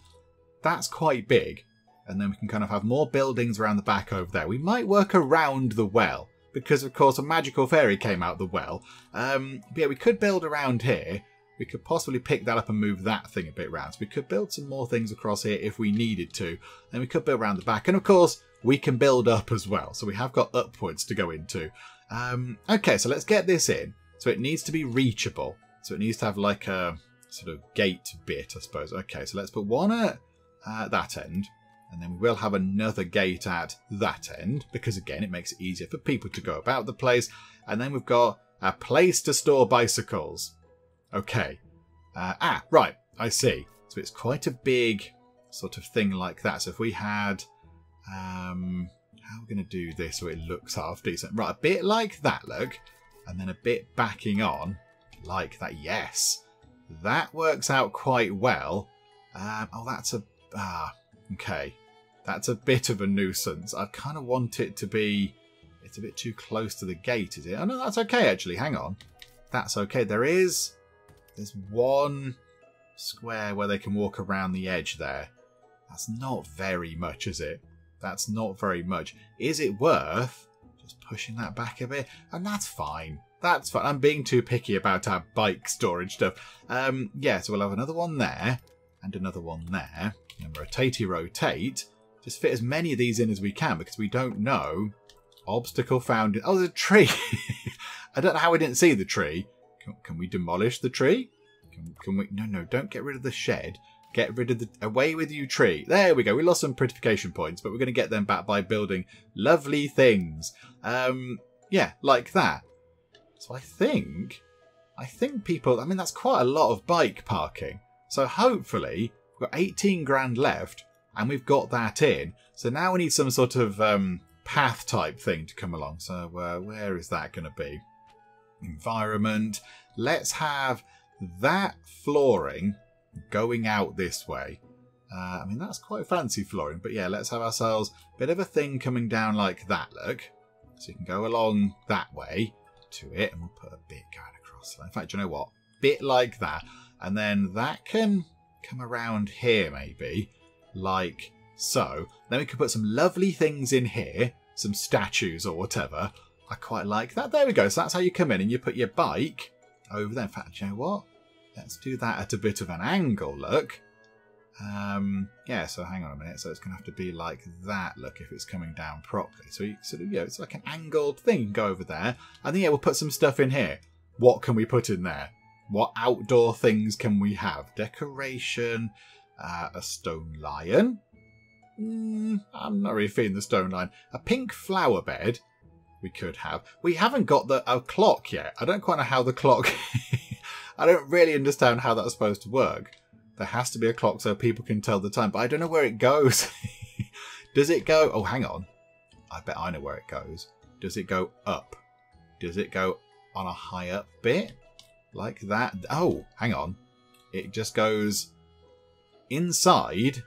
that's quite big. And then we can kind of have more buildings around the back over there. We might work around the well, because of course a magical fairy came out the well. Um, but yeah, we could build around here. We could possibly pick that up and move that thing a bit round. So we could build some more things across here if we needed to. And we could build around the back. And of course, we can build up as well. So we have got upwards to go into. Um, okay, so let's get this in. So it needs to be reachable. So it needs to have like a sort of gate bit, I suppose. Okay, so let's put one at uh, that end. And then we will have another gate at that end, because again, it makes it easier for people to go about the place. And then we've got a place to store bicycles. Okay. Uh, ah, right. I see. So it's quite a big sort of thing like that. So if we had... Um, how are we going to do this so it looks half decent? Right, a bit like that, look. And then a bit backing on like that. Yes. That works out quite well. Um, oh, that's a... Ah, okay. That's a bit of a nuisance. I kind of want it to be... It's a bit too close to the gate, is it? Oh, no, that's okay, actually. Hang on. That's okay. There is... There's one square where they can walk around the edge there. That's not very much, is it? That's not very much. Is it worth just pushing that back a bit? And that's fine. That's fine. I'm being too picky about our bike storage stuff. Um, yeah, so we'll have another one there and another one there. And rotatey rotate. Just fit as many of these in as we can because we don't know. Obstacle found. In, oh, there's a tree. I don't know how we didn't see the tree. Can, can we demolish the tree? Can, can we? No, no, don't get rid of the shed. Get rid of the... Away with you, tree. There we go. We lost some prettification points, but we're going to get them back by building lovely things. Um, yeah, like that. So I think... I think people... I mean, that's quite a lot of bike parking. So hopefully, we've got eighteen grand left, and we've got that in. So now we need some sort of um, path type thing to come along. So uh, where is that going to be? Environment. Let's have that flooring going out this way. Uh, I mean, that's quite fancy flooring, but yeah, let's have ourselves a bit of a thing coming down like that, look. So you can go along that way to it, and we'll put a bit going across. In fact, you know what? Bit like that. And then that can come around here, maybe, like so. Then we can put some lovely things in here, some statues or whatever. I quite like that. There we go. So that's how you come in and you put your bike over there. In fact, you know what? Let's do that at a bit of an angle, look. Um, yeah, so hang on a minute. So it's going to have to be like that, look, if it's coming down properly. So you sort of, you know, it's like an angled thing. You can go over there. And then, yeah, we'll put some stuff in here. What can we put in there? What outdoor things can we have? Decoration, uh, a stone lion. Mm, I'm not really feeling the stone lion. A pink flower bed. We could have. We haven't got the a clock yet. I don't quite know how the clock... I don't really understand how that's supposed to work. There has to be a clock so people can tell the time. But I don't know where it goes. Does it go... Oh, hang on. I bet I know where it goes. Does it go up? Does it go on a high up bit? Like that? Oh, hang on. It just goes inside.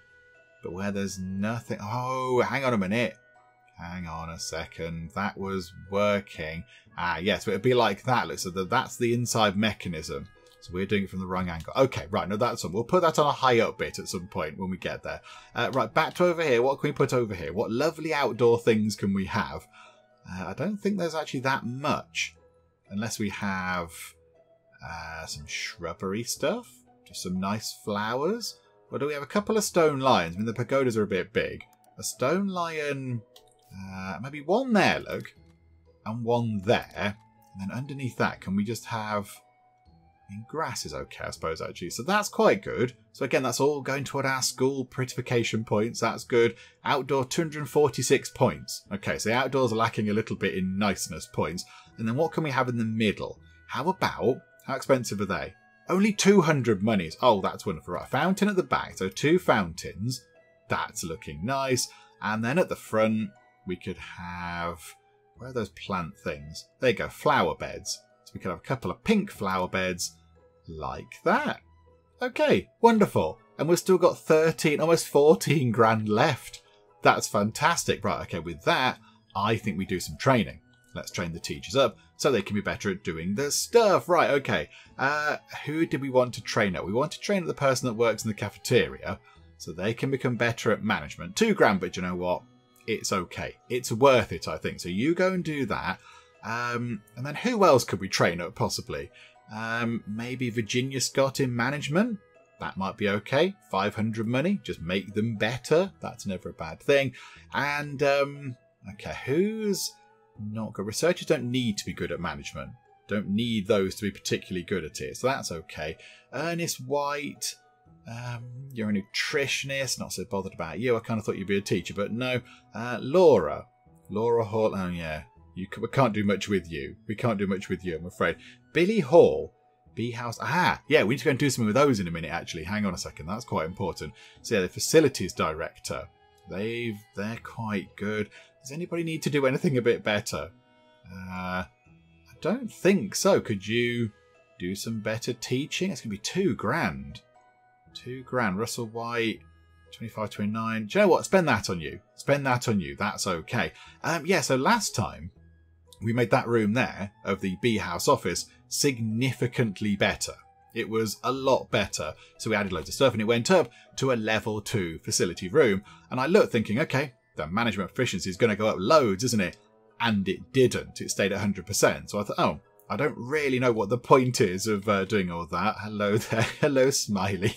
But where there's nothing... Oh, hang on a minute. Hang on a second. That was working. Ah, yes, but it'd be like that. Look, so that's the inside mechanism. So we're doing it from the wrong angle. Okay, right. No, that's on. We'll put that on a high up bit at some point when we get there. Uh, right, back to over here. What can we put over here? What lovely outdoor things can we have? Uh, I don't think there's actually that much. Unless we have uh, some shrubbery stuff. Just some nice flowers. Or do we have a couple of stone lions? I mean, the pagodas are a bit big. A stone lion... Uh, maybe one there, look, and one there, and then underneath that, can we just have, I mean, grass is okay, I suppose, actually, so that's quite good. So again, that's all going toward our school prettification points, that's good. Outdoor, two hundred forty-six points. Okay, so the outdoors are lacking a little bit in niceness points, and then what can we have in the middle? How about, how expensive are they? Only two hundred monies. Oh, that's wonderful. Right, a fountain at the back, so two fountains, that's looking nice, and then at the front, we could have, where are those plant things? There you go, flower beds. So we could have a couple of pink flower beds like that. Okay, wonderful. And we've still got thirteen, almost fourteen grand left. That's fantastic. Right, okay, with that, I think we do some training. Let's train the teachers up so they can be better at doing the stuff. Right, okay. Uh, who did we want to train at? We want to train at the person that works in the cafeteria so they can become better at management. Two grand, but you know what? It's okay. It's worth it, I think. So you go and do that. Um, and then who else could we train up, possibly? Um, maybe Virginia Scott in management. That might be okay. five hundred money. Just make them better. That's never a bad thing. And, um, okay, who's not good. Researchers don't need to be good at management. Don't need those to be particularly good at it. So that's okay. Ernest White, um, you're a nutritionist. Not so bothered about you. I kind of thought you'd be a teacher, but no. Uh, Laura. Laura Hall. Oh, yeah. You can, we can't do much with you. We can't do much with you, I'm afraid. Billy Hall. B House. Aha. Yeah, we need to go and do something with those in a minute, actually. Hang on a second. That's quite important. So, yeah, the facilities director. They've, they're quite good. Does anybody need to do anything a bit better? Uh... Don't think so. Could you do some better teaching? It's going to be two grand. Two grand. Russell White, twenty-five, twenty-nine. Do you know what? Spend that on you. Spend that on you. That's okay. Um, yeah, so last time we made that room there of the B House office significantly better. It was a lot better. So we added loads of stuff and it went up to a level two facility room. And I looked thinking, okay, the management efficiency is going to go up loads, isn't it? And it didn't. It stayed at one hundred percent. So I thought, oh, I don't really know what the point is of uh, doing all that. Hello there. Hello, Smiley.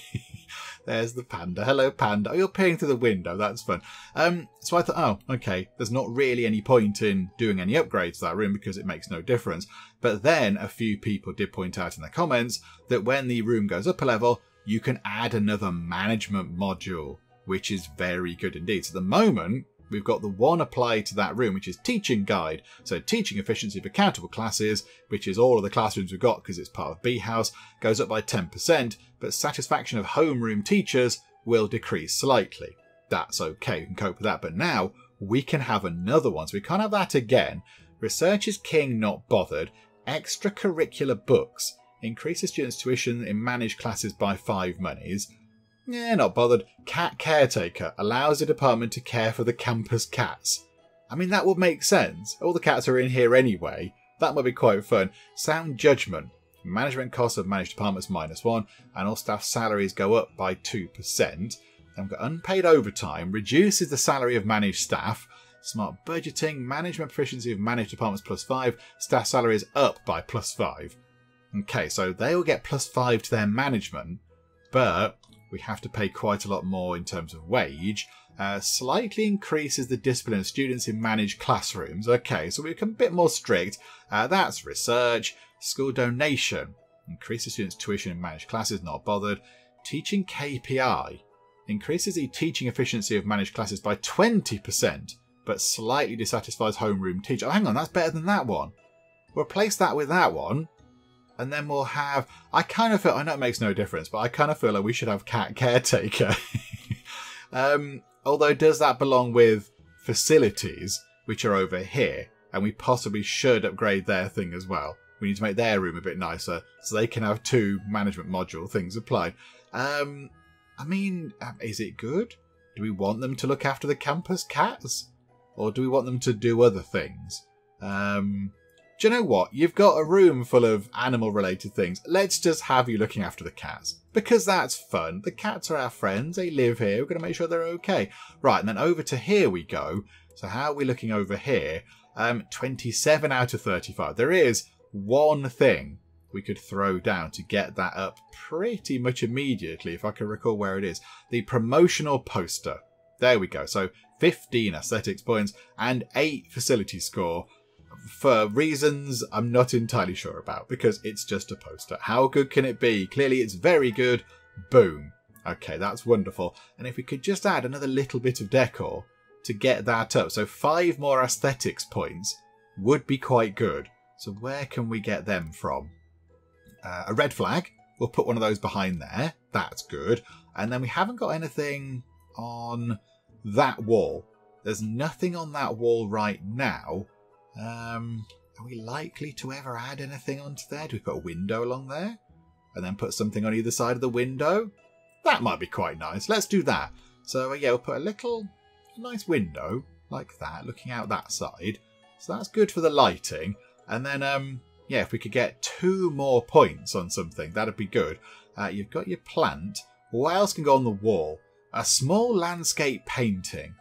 There's the panda. Hello, panda. Oh, you're peering through the window. That's fun. Um, so I thought, oh, okay, there's not really any point in doing any upgrades to that room because it makes no difference. But then a few people did point out in the comments that when the room goes up a level, you can add another management module, which is very good indeed. So at the moment, we've got the one applied to that room, which is teaching guide. So teaching efficiency for countable classes, which is all of the classrooms we've got because it's part of B House, goes up by ten percent, but satisfaction of homeroom teachers will decrease slightly. That's okay, we can cope with that. But now we can have another one. So we can't have that again. Research is king, not bothered. Extracurricular books. Increases students' tuition in managed classes by five monies. Yeah, not bothered. Cat caretaker allows the department to care for the campus cats. I mean, that would make sense. All the cats are in here anyway. That might be quite fun. Sound judgment. Management costs of managed departments minus one, and all staff salaries go up by two percent. Then we've got unpaid overtime, reduces the salary of managed staff. Smart budgeting, management proficiency of managed departments plus five, staff salaries up by plus five. Okay, so they will get plus five to their management, but we have to pay quite a lot more in terms of wage. Uh, slightly increases the discipline of students in managed classrooms. Okay, so we become a bit more strict. Uh, that's research. School donation. Increases students' tuition in managed classes, not bothered. Teaching K P I. Increases the teaching efficiency of managed classes by twenty percent, but slightly dissatisfies homeroom teachers. Oh, hang on, that's better than that one. We'll replace that with that one. And then we'll have, I kind of feel, I know it makes no difference, but I kind of feel like we should have cat caretaker. um, although does that belong with facilities, which are over here? And we possibly should upgrade their thing as well. We need to make their room a bit nicer so they can have two management module things applied. Um, I mean, is it good? Do we want them to look after the campus cats? Or do we want them to do other things? Um... Do you know what? You've got a room full of animal-related things. Let's just have you looking after the cats. Because that's fun. The cats are our friends. They live here. We're going to make sure they're okay. Right, and then over to here we go. So how are we looking over here? Um, twenty-seven out of thirty-five. There is one thing we could throw down to get that up pretty much immediately, if I can recall where it is. The promotional poster. There we go. So fifteen aesthetics points and eight facility score. For reasons I'm not entirely sure about, because it's just a poster. How good can it be? Clearly it's very good. Boom. Okay, that's wonderful. And if we could just add another little bit of decor to get that up. So five more aesthetics points would be quite good. So where can we get them from? Uh, a red flag. We'll put one of those behind there. That's good. And then we haven't got anything on that wall. There's nothing on that wall right now. Um, are we likely to ever add anything onto there? Do we put a window along there? And then put something on either side of the window? That might be quite nice. Let's do that. So, uh, yeah, we'll put a little a nice window like that, looking out that side. So that's good for the lighting. And then, um, yeah, if we could get two more points on something, that'd be good. Uh, you've got your plant. What else can go on the wall? A small landscape painting.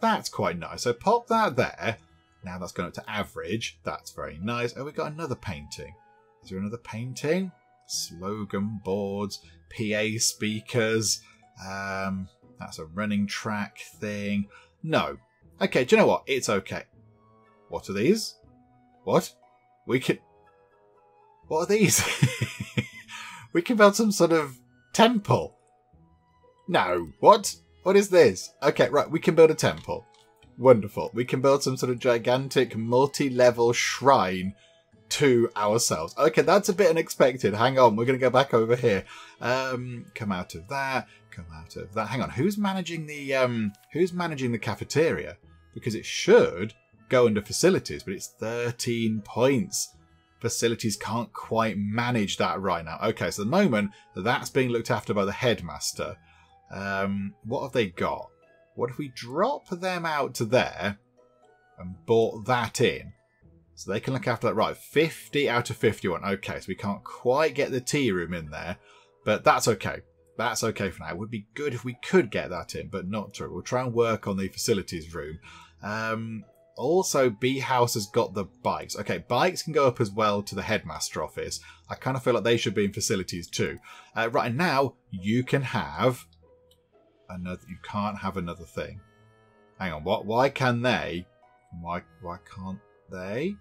That's quite nice. So pop that there. Now that's gone up to average. That's very nice. Oh, we got another painting. Is there another painting? Slogan boards, P A speakers. Um, that's a running track thing. No. Okay, do you know what? It's okay. What are these? What? We can... What are these? We can build some sort of temple. No. What? What is this? Okay, right. We can build a temple. Wonderful. We can build some sort of gigantic multi-level shrine to ourselves. Okay, that's a bit unexpected. Hang on. We're going to go back over here. Um, come out of that. Come out of that. Hang on. Who's managing the, um, who's managing the cafeteria? Because it should go under facilities, but it's thirteen points. Facilities can't quite manage that right now. Okay, so at the moment, that's being looked after by the headmaster. Um, what have they got? What if we drop them out to there and bought that in? So they can look after that. Right, fifty out of fifty-one. Okay, so we can't quite get the tea room in there, but that's okay. That's okay for now. It would be good if we could get that in, but not true. We'll try and work on the facilities room. Um, also, B House has got the bikes. Okay, bikes can go up as well to the headmaster office. I kind of feel like they should be in facilities too. Uh, right now, you can have another. You can't have another thing. Hang on. What? Why can they? Why? Why can't they?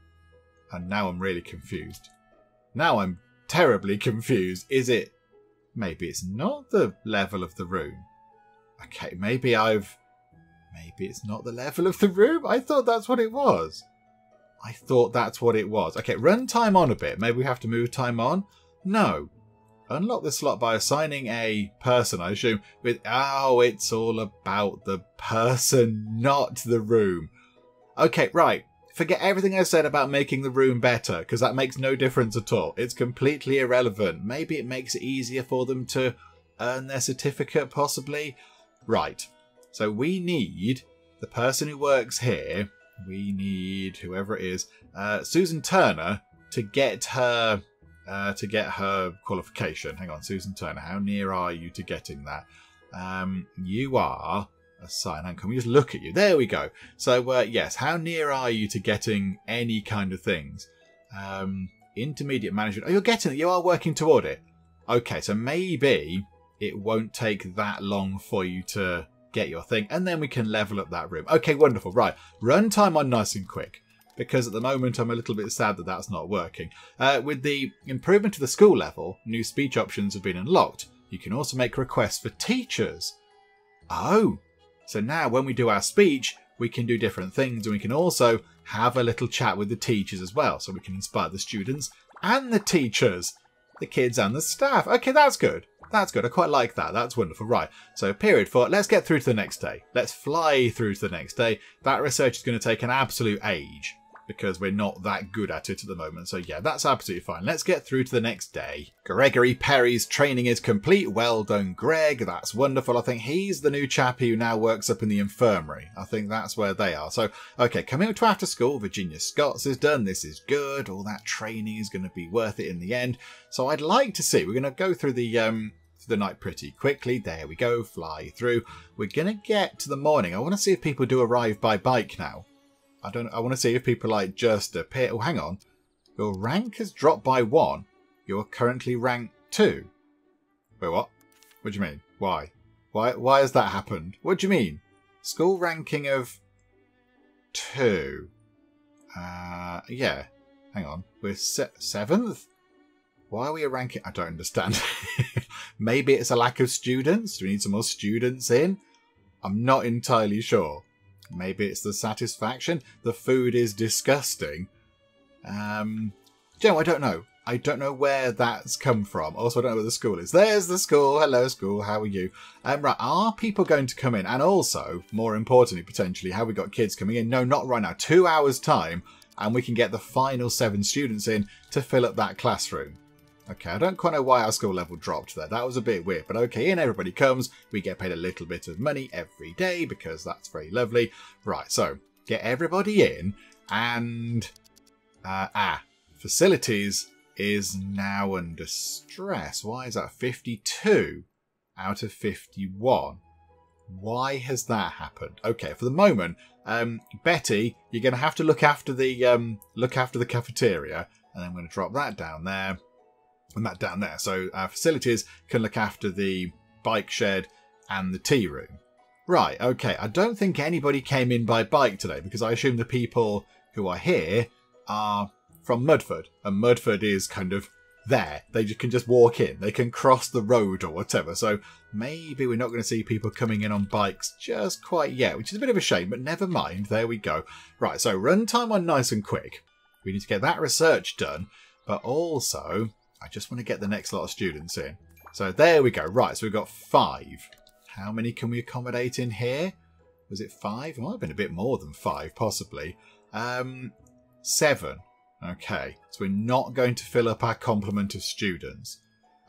And now I'm really confused. Now I'm terribly confused. Is it? Maybe it's not the level of the room. Okay, maybe I've... Maybe it's not the level of the room. I thought that's what it was. I thought that's what it was. Okay, run time on a bit. Maybe we have to move time on. No. Unlock this slot by assigning a person, I assume, with... Oh, it's all about the person, not the room. Okay, right. Forget everything I said about making the room better, because that makes no difference at all. It's completely irrelevant. Maybe it makes it easier for them to earn their certificate, possibly. Right. So we need the person who works here. We need whoever it is, uh, Susan Turner, to get her uh, to get her qualification. Hang on, Susan Turner. How near are you to getting that? Um, you are. Assign, and can we just look at you? There we go. So uh, yes, how near are you to getting any kind of things? Um, intermediate management. Oh, you're getting it. You are working toward it. Okay, so maybe it won't take that long for you to get your thing, and then we can level up that room. Okay, wonderful. Right, run time on nice and quick, because at the moment I'm a little bit sad that that's not working. Uh, with the improvement to the school level, new speech options have been unlocked. You can also make requests for teachers. Oh. So now when we do our speech, we can do different things, and we can also have a little chat with the teachers as well. So we can inspire the students and the teachers, the kids and the staff. Okay, that's good. That's good. I quite like that. That's wonderful. Right. So period four. Let's get through to the next day. Let's fly through to the next day. That research is going to take an absolute age because we're not that good at it at the moment. So yeah, that's absolutely fine. Let's get through to the next day. Gregory Perry's training is complete. Well done, Greg. That's wonderful. I think he's the new chap who now works up in the infirmary. I think that's where they are. So, okay, coming up to after school, Virginia Scott's is done. This is good. All that training is going to be worth it in the end. So I'd like to see. We're going to go through the... um. the night pretty quickly. There we go. Fly through. We're gonna get to the morning. I want to see if people do arrive by bike now. I don't I want to see if people like just appear. Oh, hang on. Your rank has dropped by one. You're currently rank two. Wait, what? What do you mean? Why? Why why has that happened? What do you mean? School ranking of two. Uh yeah. Hang on. We're se- seventh? Why are we a ranking? I don't understand. Maybe it's a lack of students. Do we need some more students in? I'm not entirely sure. Maybe it's the satisfaction. The food is disgusting. Um, Joe, you know, I don't know. I don't know where that's come from. Also, I don't know where the school is. There's the school. Hello, school. How are you? Um, right. Are people going to come in? And also, more importantly, potentially, have we got kids coming in? No, not right now. Two hours time, and we can get the final seven students in to fill up that classroom. Okay, I don't quite know why our school level dropped there. That was a bit weird, but okay, in everybody comes. We get paid a little bit of money every day because that's very lovely. Right, so get everybody in, and uh, ah, facilities is now under stress. Why is that fifty-two out of fifty-one? Why has that happened? Okay, for the moment, um, Betty, you're going to have to look after the um, look after the cafeteria, and I'm going to drop that down there. And that down there. So our facilities can look after the bike shed and the tea room. Right, okay. I don't think anybody came in by bike today because I assume the people who are here are from Mudford, and Mudford is kind of there. They can just walk in. They can cross the road or whatever. So maybe we're not going to see people coming in on bikes just quite yet, which is a bit of a shame, but never mind. There we go. Right, so run time on nice and quick. We need to get that research done, but also I just want to get the next lot of students in. So there we go. Right, so we've got five. How many can we accommodate in here? Was it five? It might have been a bit more than five, possibly. Um, seven. Okay, so we're not going to fill up our complement of students.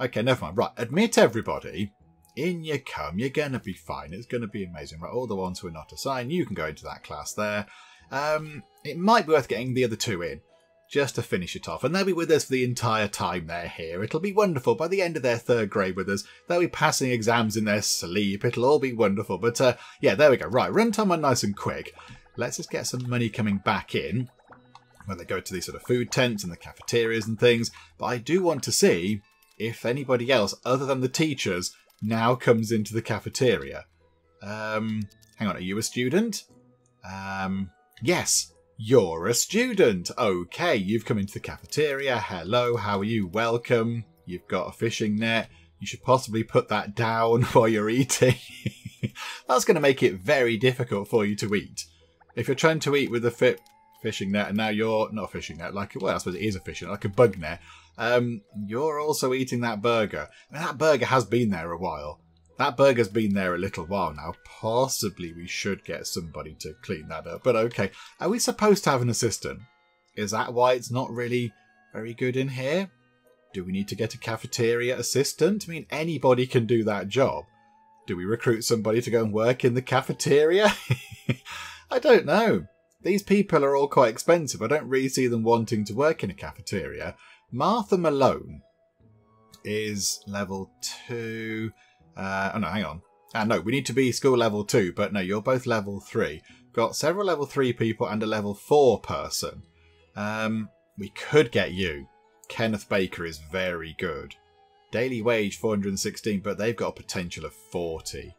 Okay, never mind. Right, admit everybody. In you come. You're going to be fine. It's going to be amazing. Right, all the ones who are not assigned, you can go into that class there. Um, it might be worth getting the other two in, just to finish it off. And they'll be with us for the entire time they're here. It'll be wonderful. By the end of their third grade with us, they'll be passing exams in their sleep. It'll all be wonderful. But uh, yeah, there we go. Right, run time on nice and quick. Let's just get some money coming back in when they go to these sort of food tents and the cafeterias and things. But I do want to see if anybody else other than the teachers now comes into the cafeteria. Um, hang on, are you a student? Um, yes. You're a student. Okay, you've come into the cafeteria. Hello, how are you? Welcome. You've got a fishing net. You should possibly put that down while you're eating. That's going to make it very difficult for you to eat. If you're trying to eat with a fi fishing net and now you're not a fishing net, like, well, I suppose it is a fishing net, like a bug net, um, you're also eating that burger. I mean, that burger has been there a while. That burger's been there a little while now. Possibly we should get somebody to clean that up, but okay. Are we supposed to have an assistant? Is that why it's not really very good in here? Do we need to get a cafeteria assistant? I mean, anybody can do that job. Do we recruit somebody to go and work in the cafeteria? I don't know. These people are all quite expensive. I don't really see them wanting to work in a cafeteria. Martha Malone is level two... Uh, oh no, hang on. Ah, no, we need to be school level two, but no, you're both level three. Got several level three people and a level four person. Um, we could get you. Kenneth Baker is very good. Daily wage four hundred and sixteen, but they've got a potential of forty.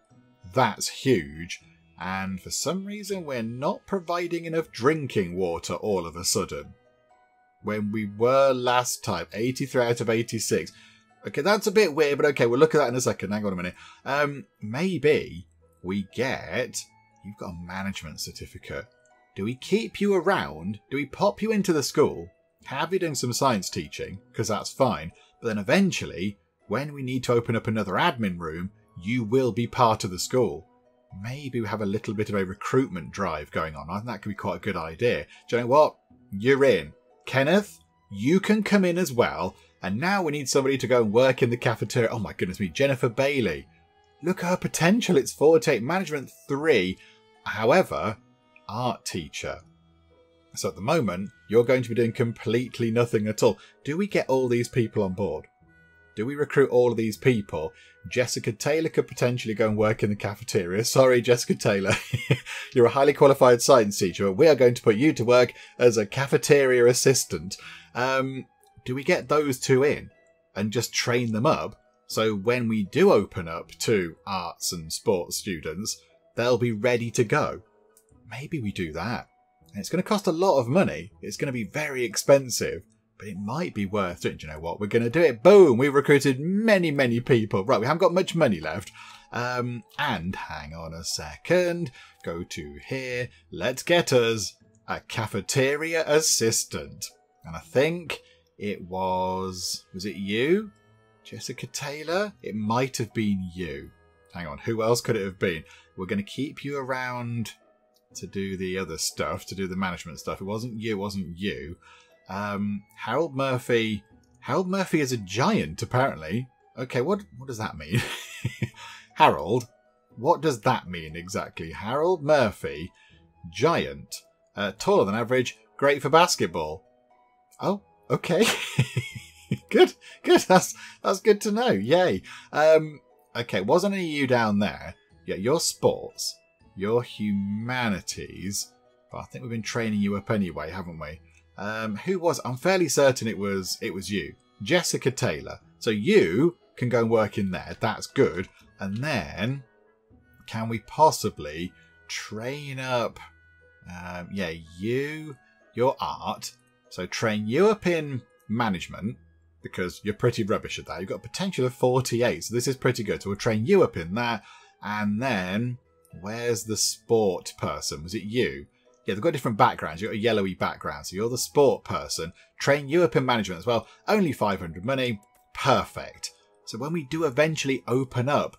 That's huge. And for some reason, we're not providing enough drinking water all of a sudden. When we were last time, eighty-three out of eighty-six. Okay, that's a bit weird, but okay, we'll look at that in a second. Hang on a minute. Um, maybe we get... You've got a management certificate. Do we keep you around? Do we pop you into the school? Have you done some science teaching? Because that's fine. But then eventually, when we need to open up another admin room, you will be part of the school. Maybe we have a little bit of a recruitment drive going on. I think that could be quite a good idea. Do you know what? You're in. Kenneth, you can come in as well. And now we need somebody to go and work in the cafeteria. Oh my goodness me, Jennifer Bailey. Look at her potential. It's forty-eight, management three. However, art teacher. So at the moment, you're going to be doing completely nothing at all. Do we get all these people on board? Do we recruit all of these people? Jessica Taylor could potentially go and work in the cafeteria. Sorry, Jessica Taylor. You're a highly qualified science teacher, but we are going to put you to work as a cafeteria assistant. Um... Do we get those two in and just train them up so when we do open up to arts and sports students, they'll be ready to go? Maybe we do that. And it's going to cost a lot of money. It's going to be very expensive, but it might be worth it. Do you know what? We're going to do it. Boom! We recruited many, many people. Right, we haven't got much money left. Um, and hang on a second. Go to here. Let's get us a cafeteria assistant. And I think... It was... Was it you? Jessica Taylor? It might have been you. Hang on. Who else could it have been? We're going to keep you around to do the other stuff, to do the management stuff. It wasn't you. It wasn't you. Um, Harold Murphy. Harold Murphy is a giant, apparently. Okay, what, what does that mean? Harold. What does that mean exactly? Harold Murphy. Giant. Uh, taller than average. Great for basketball. Oh. Okay, good, good. That's that's good to know. Yay. Um, okay, wasn't any of you down there? Yeah, you're sports, you're humanities. But I think we've been training you up anyway, haven't we? Um, who was? I'm fairly certain it was it was you, Jessica Taylor. So you can go and work in there. That's good. And then, can we possibly train up? Um, yeah, you. your art. So train you up in management, because you're pretty rubbish at that. You've got a potential of forty-eight, so this is pretty good. So we'll train you up in that. And then, where's the sport person? Was it you? Yeah, they've got different backgrounds. You've got a yellowy background, so you're the sport person. Train you up in management as well. Only five hundred money. Perfect. So when we do eventually open up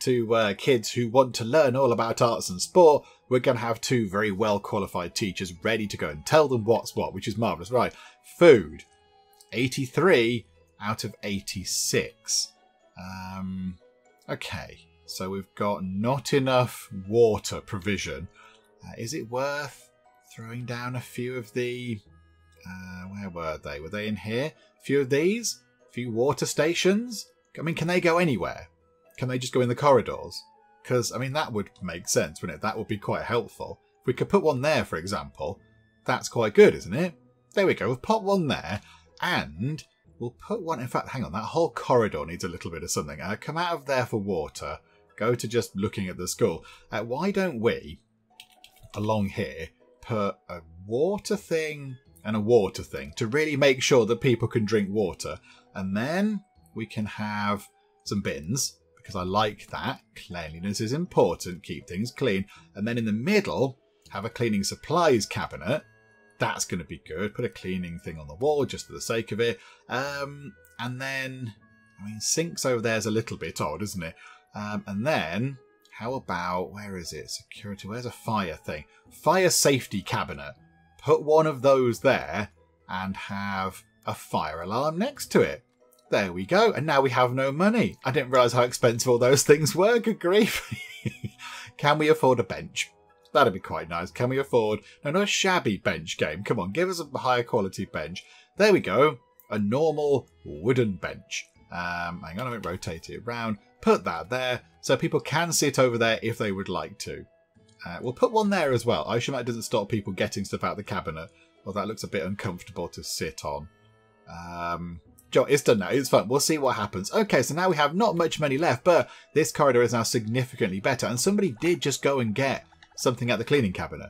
to uh, kids who want to learn all about arts and sport, we're going to have two very well-qualified teachers ready to go and tell them what's what, which is marvellous. Right, food. eighty-three out of eighty-six. Um, okay, so we've got not enough water provision. Uh, is it worth throwing down a few of the... Uh, where were they? Were they in here? A few of these? A few water stations? I mean, can they go anywhere? Can they just go in the corridors? Because, I mean, that would make sense, wouldn't it? That would be quite helpful. If we could put one there, for example, that's quite good, isn't it? There we go. We'll pop one there. And we'll put one... In fact, hang on. That whole corridor needs a little bit of something. Uh, come out of there for water. Go to just looking at the school. Uh, why don't we, along here, put a water thing and a water thing to really make sure that people can drink water. And then we can have some bins, because I like that. Cleanliness is important. Keep things clean. And then in the middle, have a cleaning supplies cabinet. That's going to be good. Put a cleaning thing on the wall just for the sake of it. Um, and then, I mean, sinks over there is a little bit odd, isn't it? Um, and then, how about, where is it? Security, where's a fire thing? Fire safety cabinet. Put one of those there and have a fire alarm next to it. There we go. And now we have no money. I didn't realise how expensive all those things were. Good grief. Can we afford a bench? That'd be quite nice. Can we afford... No, not a shabby bench game. Come on, give us a higher quality bench. There we go. A normal wooden bench. Um, hang on, I'm going to rotate it around. Put that there so people can sit over there if they would like to. Uh, we'll put one there as well. I assume that doesn't stop people getting stuff out of the cabinet. Well, that looks a bit uncomfortable to sit on. Um... It's done now. It's fun. We'll see what happens. Okay, so now we have not much money left, but this corridor is now significantly better. And somebody did just go and get something at the cleaning cabinet.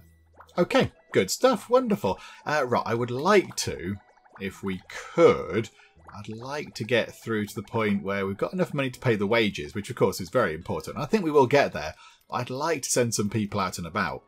Okay, good stuff. Wonderful. Uh, right, I would like to, if we could, I'd like to get through to the point where we've got enough money to pay the wages, which of course is very important. And I think we will get there. I'd like to send some people out and about.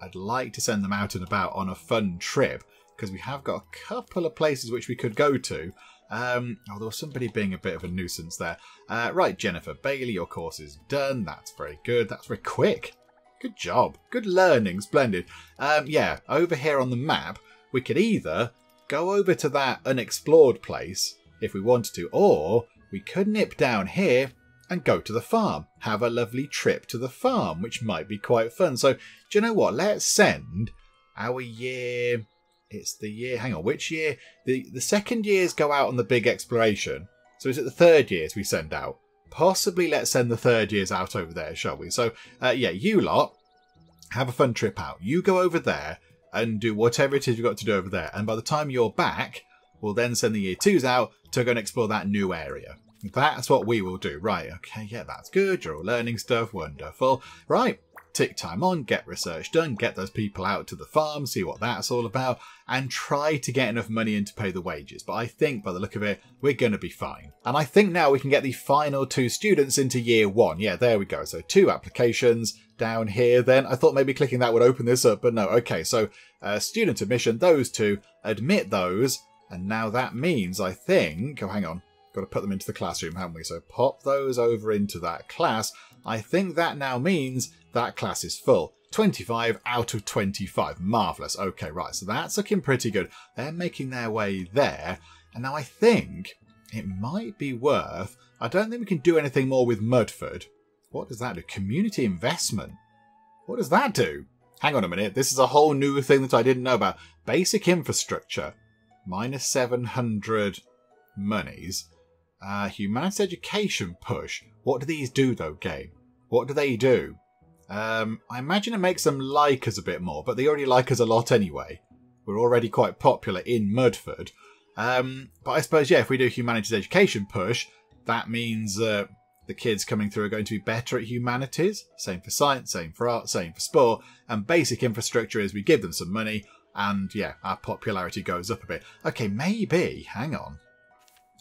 I'd like to send them out and about on a fun trip, because we have got a couple of places which we could go to. Um, oh, there was somebody being a bit of a nuisance there. Uh, right, Jennifer Bailey, your course is done. That's very good. That's very quick. Good job. Good learning. Splendid. Um, yeah, over here on the map, we could either go over to that unexplored place if we wanted to, or we could nip down here and go to the farm. Have a lovely trip to the farm, which might be quite fun. So, do you know what? Let's send our year... It's the year... Hang on, which year? The, the second years go out on the big exploration. So is it the third years we send out? Possibly let's send the third years out over there, shall we? So, uh, yeah, you lot, have a fun trip out. You go over there and do whatever it is you've got to do over there. And by the time you're back, we'll then send the year twos out to go and explore that new area. That's what we will do. Right, okay, yeah, that's good. You're all learning stuff. Wonderful. Right. Tick time on, get research done, get those people out to the farm, see what that's all about, and try to get enough money in to pay the wages. But I think, by the look of it, we're going to be fine. And I think now we can get the final two students into year one. Yeah, there we go. So two applications down here then. I thought maybe clicking that would open this up, but no. Okay, so uh, student admission, those two, admit those. And now that means, I think... Oh, hang on. Got to put them into the classroom, haven't we? So pop those over into that class. I think that now means... That class is full. twenty-five out of twenty-five. Marvellous. Okay, right. So that's looking pretty good. They're making their way there. And now I think it might be worth... I don't think we can do anything more with Mudford. What does that do? Community investment. What does that do? Hang on a minute. This is a whole new thing that I didn't know about. Basic infrastructure. Minus seven hundred monies. Uh, humanities education push. What do these do though, game? What do they do? Um, I imagine it makes them like us a bit more, but they already like us a lot anyway. We're already quite popular in Mudford. Um, but I suppose, yeah, if we do humanities education push, that means uh, the kids coming through are going to be better at humanities. Same for science, same for art, same for sport. And basic infrastructure is we give them some money And yeah, our popularity goes up a bit. Okay, maybe, hang on.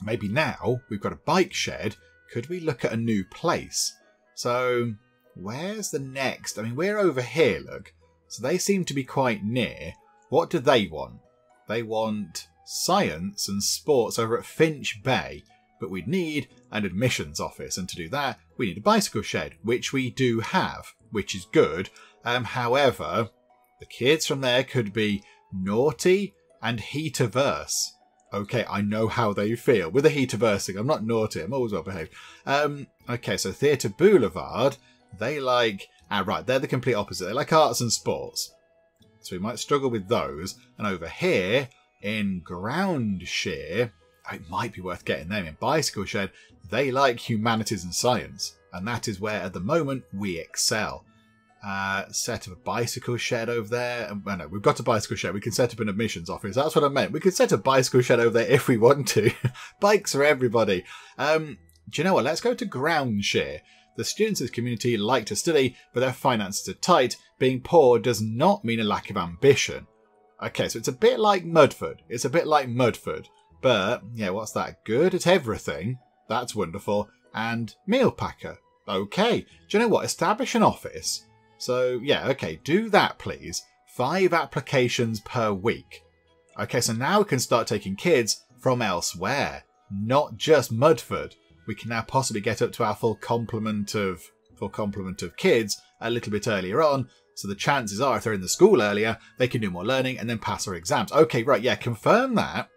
Maybe now we've got a bike shed. Could we look at a new place? So where's the next? I mean, we're over here, look. So they seem to be quite near. What do they want? They want science and sports over at Finch Bay. But we'd need an admissions office. And to do that, we need a bicycle shed, which we do have, which is good. Um, however, the kids from there could be naughty and heat-averse. Okay, I know how they feel. With the heat-averse thing, I'm not naughty. I'm always well-behaved. Um, okay, so Theater Boulevard, they like... Ah, right, they're the complete opposite. They like arts and sports. So we might struggle with those. And over here in Groundshear... it might be worth getting them in bicycle shed. They like humanities and science, and that is where at the moment we excel. Uh, set up a bicycle shed over there. Oh, no, we've got a bicycle shed. We can set up an admissions office. That's what I meant. We could set a bicycle shed over there if we want to. Bikes are everybody. Um, do you know what? Let's go to Groundshear. The students of this community like to study, but their finances are tight. Being poor does not mean a lack of ambition. Okay, so it's a bit like Mudford. It's a bit like Mudford. But, yeah, what's that? Good at everything. That's wonderful. And meal packer. Okay. Do you know what? Establish an office. So, yeah, okay. Do that, please. Five applications per week. Okay, so now we can start taking kids from elsewhere. Not just Mudford. We can now possibly get up to our full complement of, full complement of kids a little bit earlier on. So the chances are, if they're in the school earlier, they can do more learning and then pass our exams. Okay, right. Yeah, confirm that.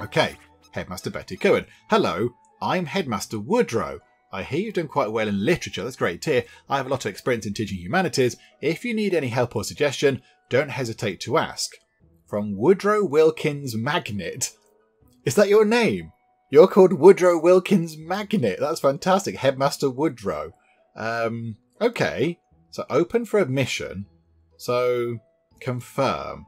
Okay, Headmaster Betty Cohen. Hello, I'm Headmaster Woodrow. I hear you've done quite well in literature. That's great to hear. I have a lot of experience in teaching humanities. If you need any help or suggestion, don't hesitate to ask. From Woodrow Wilkins Magnet. Is that your name? You're called Woodrow Wilkins Magnet. That's fantastic. Headmaster Woodrow. Um, okay, so open for admission. So, confirm.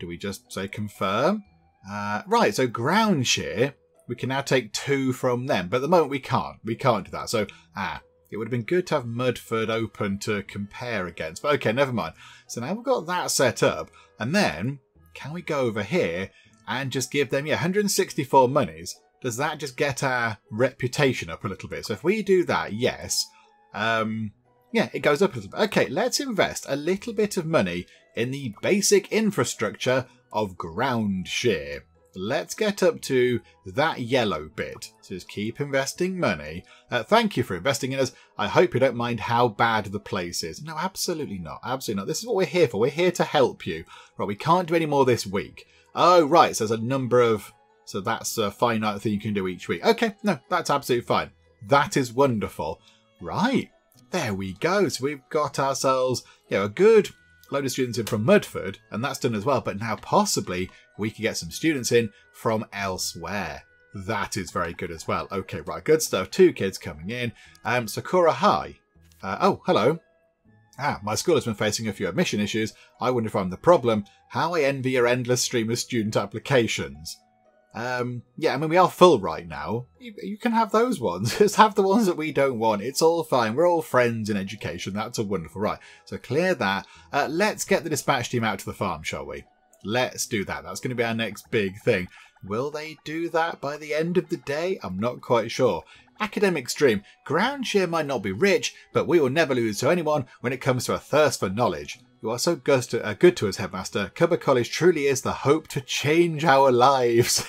Do we just say confirm? Uh, right, so Groundshear, we can now take two from them, but at the moment we can't. We can't do that. So, ah, it would have been good to have Mudford open to compare against. But okay, never mind. So now we've got that set up. And then, can we go over here and just give them, yeah, one hundred sixty-four monies? Does that just get our reputation up a little bit? So if we do that, yes. Um, yeah, it goes up a little bit. Okay, let's invest a little bit of money in the basic infrastructure of Groundshear. Let's get up to that yellow bit. So just keep investing money. Uh, thank you for investing in us. I hope you don't mind how bad the place is. No, absolutely not. Absolutely not. This is what we're here for. We're here to help you. Right, we can't do any more this week. Oh, right. So there's a number of... So that's a finite thing you can do each week. Okay, no, that's absolutely fine. That is wonderful. Right. There we go. So we've got ourselves, you know, a good... load of students in from Mudford, and that's done as well, but now possibly we could get some students in from elsewhere. That is very good as well. Okay, right, good stuff. Two kids coming in. Um, Sakura High. Uh, oh, hello. Ah, my school has been facing a few admission issues. I wonder if I'm the problem. How I envy your endless stream of student applications. Um, yeah, I mean, we are full right now. You, you can have those ones. Just have the ones that we don't want. It's all fine. We're all friends in education. That's a wonderful right. So clear that. Uh, let's get the dispatch team out to the farm, shall we? Let's do that. That's going to be our next big thing. Will they do that by the end of the day? I'm not quite sure. Academic stream. Groundshear might not be rich, but we will never lose to anyone when it comes to a thirst for knowledge. You are so good to, uh, good to us, Headmaster. Cupboard College truly is the hope to change our lives.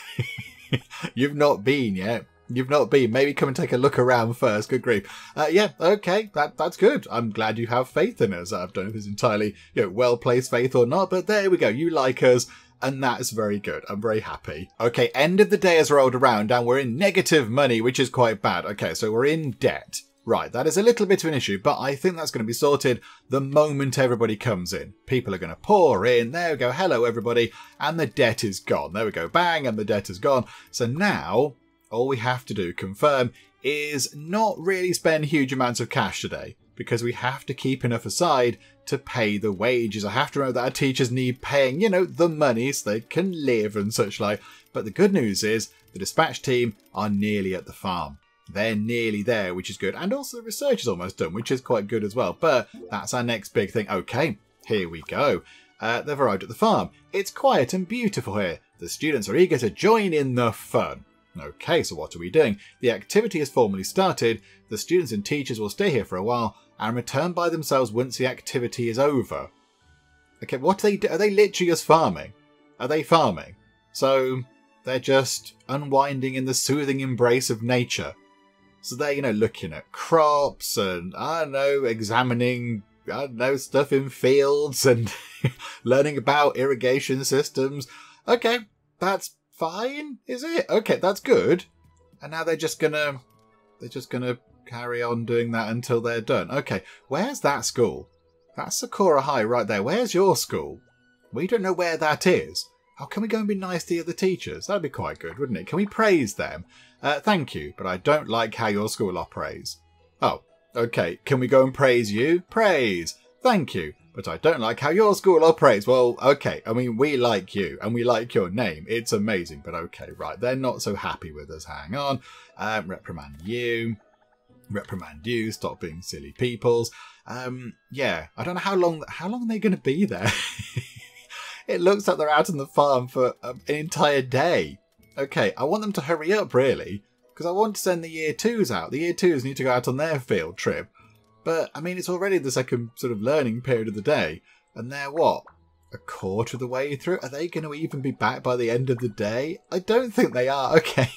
You've not been yet. You've not been. Maybe come and take a look around first. Good grief. Uh, yeah, okay, that, that's good. I'm glad you have faith in us. I've done if it's entirely you know, well-placed faith or not, but there we go. You like us, and that's very good. I'm very happy. Okay, end of the day has rolled around, and we're in negative money, which is quite bad. Okay, so we're in debt. Right, that is a little bit of an issue, but I think that's going to be sorted the moment everybody comes in. People are going to pour in. There we go. Hello, everybody. And the debt is gone. There we go. Bang, and the debt is gone. So now all we have to do, confirm, is not really spend huge amounts of cash today because we have to keep enough aside to pay the wages. I have to remember that our teachers need paying, you know, the money so they can live and such like. But the good news is the dispatch team are nearly at the farm. They're nearly there, which is good. And also the research is almost done, which is quite good as well. But that's our next big thing. Okay, here we go. Uh, they've arrived at the farm. It's quiet and beautiful here. The students are eager to join in the fun. Okay, so what are we doing? The activity is formally started. The students and teachers will stay here for a while and return by themselves once the activity is over. Okay, what are they doing? Are they literally just farming? Are they farming? So they're just unwinding in the soothing embrace of nature. So they're, you know, looking at crops and, I don't know, examining, I don't know, stuff in fields and learning about irrigation systems. Okay, that's fine, is it? Okay, that's good. And now they're just gonna, they're just gonna carry on doing that until they're done. Okay, where's that school? That's Sakura High right there. Where's your school? We don't know where that is. Oh, can we go and be nice to the other teachers? That'd be quite good, wouldn't it? Can we praise them? Uh, thank you, but I don't like how your school operates. Oh, okay. Can we go and praise you? Praise. Thank you, but I don't like how your school operates. Well, okay. I mean, we like you and we like your name. It's amazing, but okay, right. They're not so happy with us. Hang on. Um, reprimand you. Reprimand you. Stop being silly peoples. Um, yeah, I don't know how long, how long are they going to be there? It looks like they're out on the farm for an entire day. Okay, I want them to hurry up, really, because I want to send the year twos out. The year twos need to go out on their field trip. But, I mean, it's already the second sort of learning period of the day, and they're, what, a quarter of the way through? Are they going to even be back by the end of the day? I don't think they are. Okay,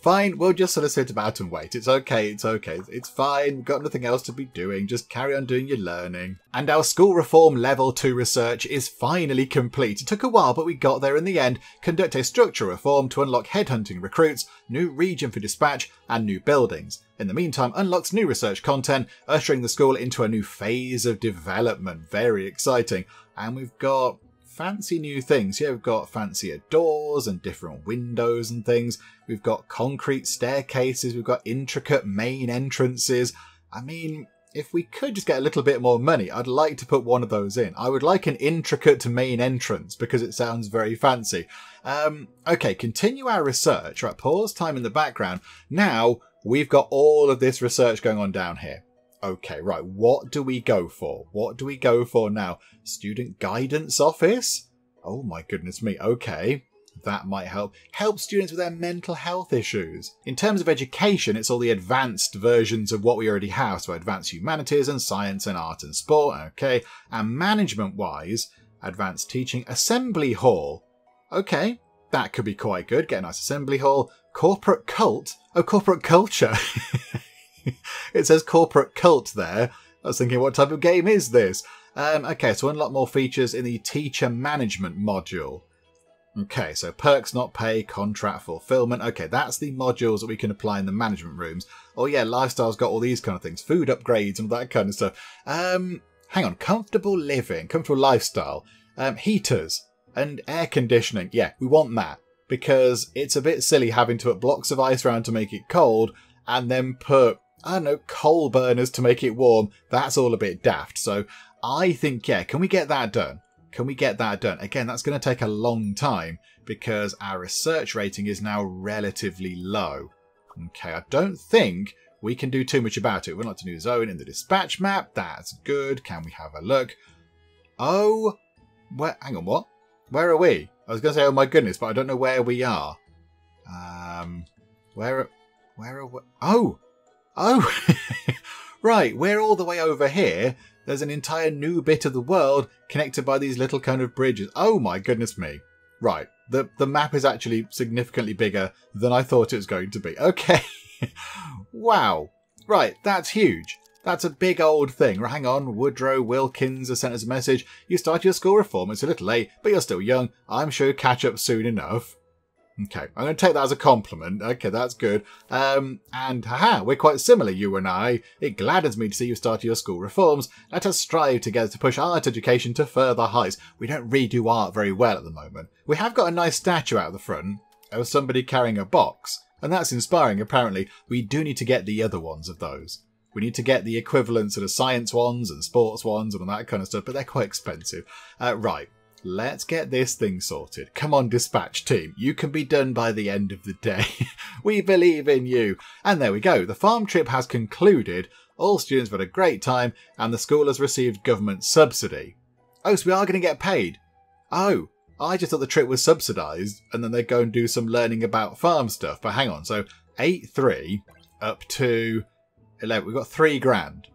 fine, we'll just sort of sit about and wait. It's okay, it's okay, it's fine. We've got nothing else to be doing. Just carry on doing your learning. And our school reform level two research is finally complete. It took a while, but we got there in the end. Conduct a structural reform to unlock headhunting recruits, new region for dispatch, and new buildings. In the meantime, unlocks new research content, ushering the school into a new phase of development. Very exciting. And we've got fancy new things. Yeah, we've got fancier doors and different windows and things. We've got concrete staircases. We've got intricate main entrances. I mean, if we could just get a little bit more money, I'd like to put one of those in. I would like an intricate main entrance because it sounds very fancy. Um, okay, continue our research. Right, pause time in the background. Now we've got all of this research going on down here. Okay, right, what do we go for? What do we go for now? Student guidance office? Oh my goodness me, okay. That might help. Help students with their mental health issues. In terms of education, it's all the advanced versions of what we already have, so advanced humanities and science and art and sport, okay. And management-wise, advanced teaching, assembly hall. Okay, that could be quite good. Get a nice assembly hall. Corporate cult? Oh, corporate culture. It says corporate cult there. I was thinking, what type of game is this? Um, okay, so unlock more features in the teacher management module. Okay, so perks not pay, contract fulfillment. Okay, that's the modules that we can apply in the management rooms. Oh yeah, lifestyle's got all these kind of things. Food upgrades and that kind of stuff. Um, hang on, comfortable living, comfortable lifestyle. Um, heaters and air conditioning. Yeah, we want that because it's a bit silly having to put blocks of ice around to make it cold and then put, I don't know, coal burners to make it warm. That's all a bit daft. So I think, yeah, can we get that done? Can we get that done? Again, that's going to take a long time because our research rating is now relatively low. Okay, I don't think we can do too much about it. We're not to new zone in the dispatch map. That's good. Can we have a look? Oh, where, hang on, what? Where are we? I was going to say, oh my goodness, but I don't know where we are. Um, where, where are we? Oh! Oh, right, we're all the way over here. There's an entire new bit of the world connected by these little kind of bridges. Oh my goodness me. Right, the, the map is actually significantly bigger than I thought it was going to be. Okay, wow. Right, that's huge. That's a big old thing. Hang on, Woodrow Wilkins has sent us a message. You start your school reform. It's a little late, but you're still young. I'm sure you'll catch up soon enough. Okay, I'm going to take that as a compliment. Okay, that's good. Um, and haha, we're quite similar, you and I. It gladdens me to see you started your school reforms. Let us strive together to push art education to further heights. We don't redo art very well at the moment. We have got a nice statue out the front of somebody carrying a box, and that's inspiring, apparently. We do need to get the other ones of those. We need to get the equivalents of the science ones and sports ones and all that kind of stuff, but they're quite expensive. Uh, right. Let's get this thing sorted. Come on, dispatch team. You can be done by the end of the day. We believe in you. And there we go. The farm trip has concluded. All students have had a great time and the school has received government subsidy. Oh, so we are going to get paid. Oh, I just thought the trip was subsidised and then they'd go and do some learning about farm stuff. But hang on, so eight three up to eleven. We've got three grand.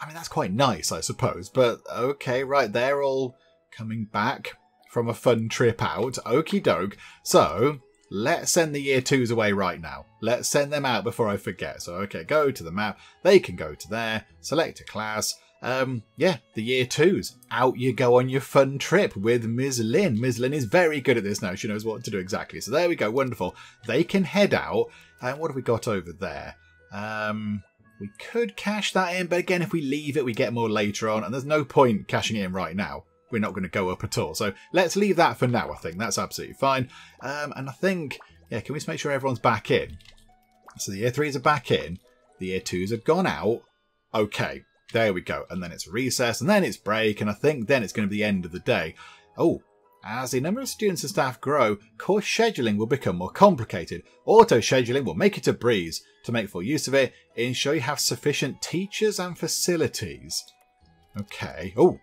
I mean, that's quite nice, I suppose. But okay, right, they're all coming back from a fun trip out. Okie doke. So let's send the year twos away right now. Let's send them out before I forget. So, okay, go to the map. They can go to there. Select a class. Um, yeah, the year twos. Out you go on your fun trip with Miz Lynn. Miz Lynn is very good at this now. She knows what to do exactly. So there we go. Wonderful. They can head out. And what have we got over there? Um, we could cash that in. But again, if we leave it, we get more later on. And there's no point cashing it in right now. We're not going to go up at all. So let's leave that for now, I think. That's absolutely fine. Um, and I think, yeah, can we just make sure everyone's back in? So the year threes are back in. The year twos have gone out. Okay, there we go. And then it's recess, and then it's break, and I think then it's going to be the end of the day. Oh, as the number of students and staff grow, course scheduling will become more complicated. Auto-scheduling will make it a breeze. To make full use of it, ensure you have sufficient teachers and facilities. Okay. Oh,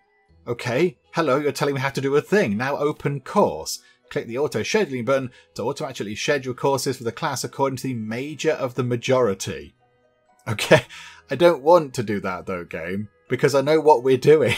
okay, hello, you're telling me how to do a thing. Now open course. Click the auto scheduling button to automatically schedule courses for the class according to the major of the majority. Okay, I don't want to do that though, game, because I know what we're doing.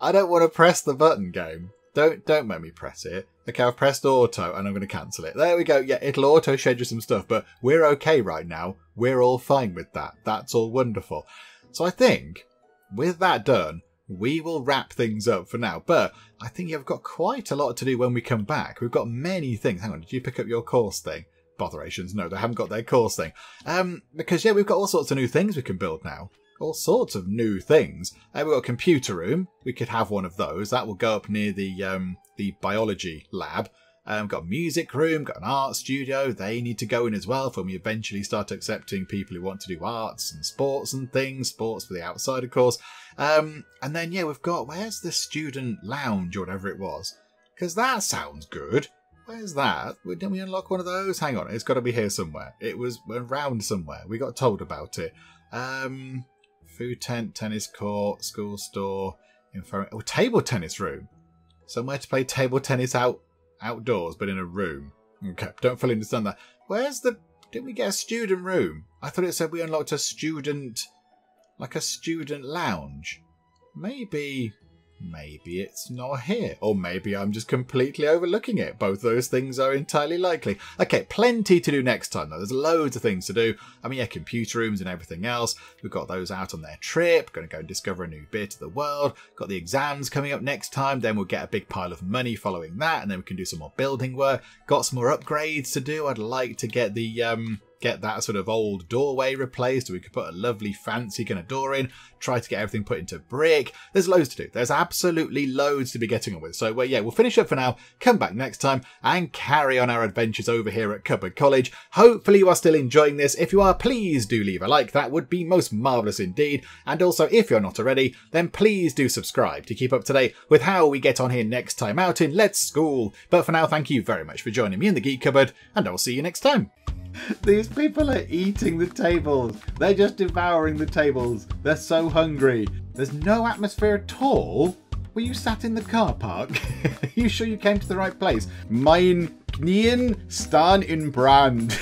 I don't want to press the button, game. Don't don't make me press it. Okay, I've pressed auto and I'm going to cancel it. There we go. Yeah, it'll auto schedule some stuff, but we're okay right now. We're all fine with that. That's all wonderful. So I think with that done, we will wrap things up for now, but I think you've got quite a lot to do when we come back. We've got many things. Hang on, did you pick up your course thing? Botherations, no, they haven't got their course thing. Um, because, yeah, we've got all sorts of new things we can build now. All sorts of new things. Uh, we've got a computer room. We could have one of those. That will go up near the, um, the biology lab. Um, got a music room, got an art studio. They need to go in as well when we eventually start accepting people who want to do arts and sports and things. Sports for the outside, of course. Um, and then, yeah, we've got... Where's the student lounge or whatever it was? Because that sounds good. Where's that? Didn't we unlock one of those? Hang on, it's got to be here somewhere. It was around somewhere. We got told about it. Um, food tent, tennis court, school store, infirmary... Oh, table tennis room. Somewhere to play table tennis out... outdoors, but in a room. Okay, don't fully understand that. Where's the... Didn't we get a student room? I thought it said we unlocked a student... Like a student lounge. Maybe... Maybe it's not here. Or maybe I'm just completely overlooking it. Both those things are entirely likely. Okay, plenty to do next time, though. There's loads of things to do. I mean, yeah, computer rooms and everything else. We've got those out on their trip. Going to go and discover a new bit of the world. Got the exams coming up next time. Then we'll get a big pile of money following that. And then we can do some more building work. Got some more upgrades to do. I'd like to get the... um. Get that sort of old doorway replaced. We could put a lovely fancy kind of door in. Try to get everything put into brick. There's loads to do. There's absolutely loads to be getting on with. So well, yeah, we'll finish up for now. Come back next time and carry on our adventures over here at Cupboard College. Hopefully you are still enjoying this. If you are, please do leave a like. That would be most marvellous indeed. And also, if you're not already, then please do subscribe to keep up to date with how we get on here next time out in Let's School. But for now, thank you very much for joining me in the Geek Cupboard, and I'll see you next time. These people are eating the tables. They're just devouring the tables. They're so hungry. There's no atmosphere at all. Were you sat in the car park? Are you sure you came to the right place? Mein Knien stan in brand.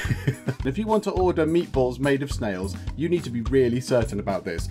If you want to order meatballs made of snails, you need to be really certain about this.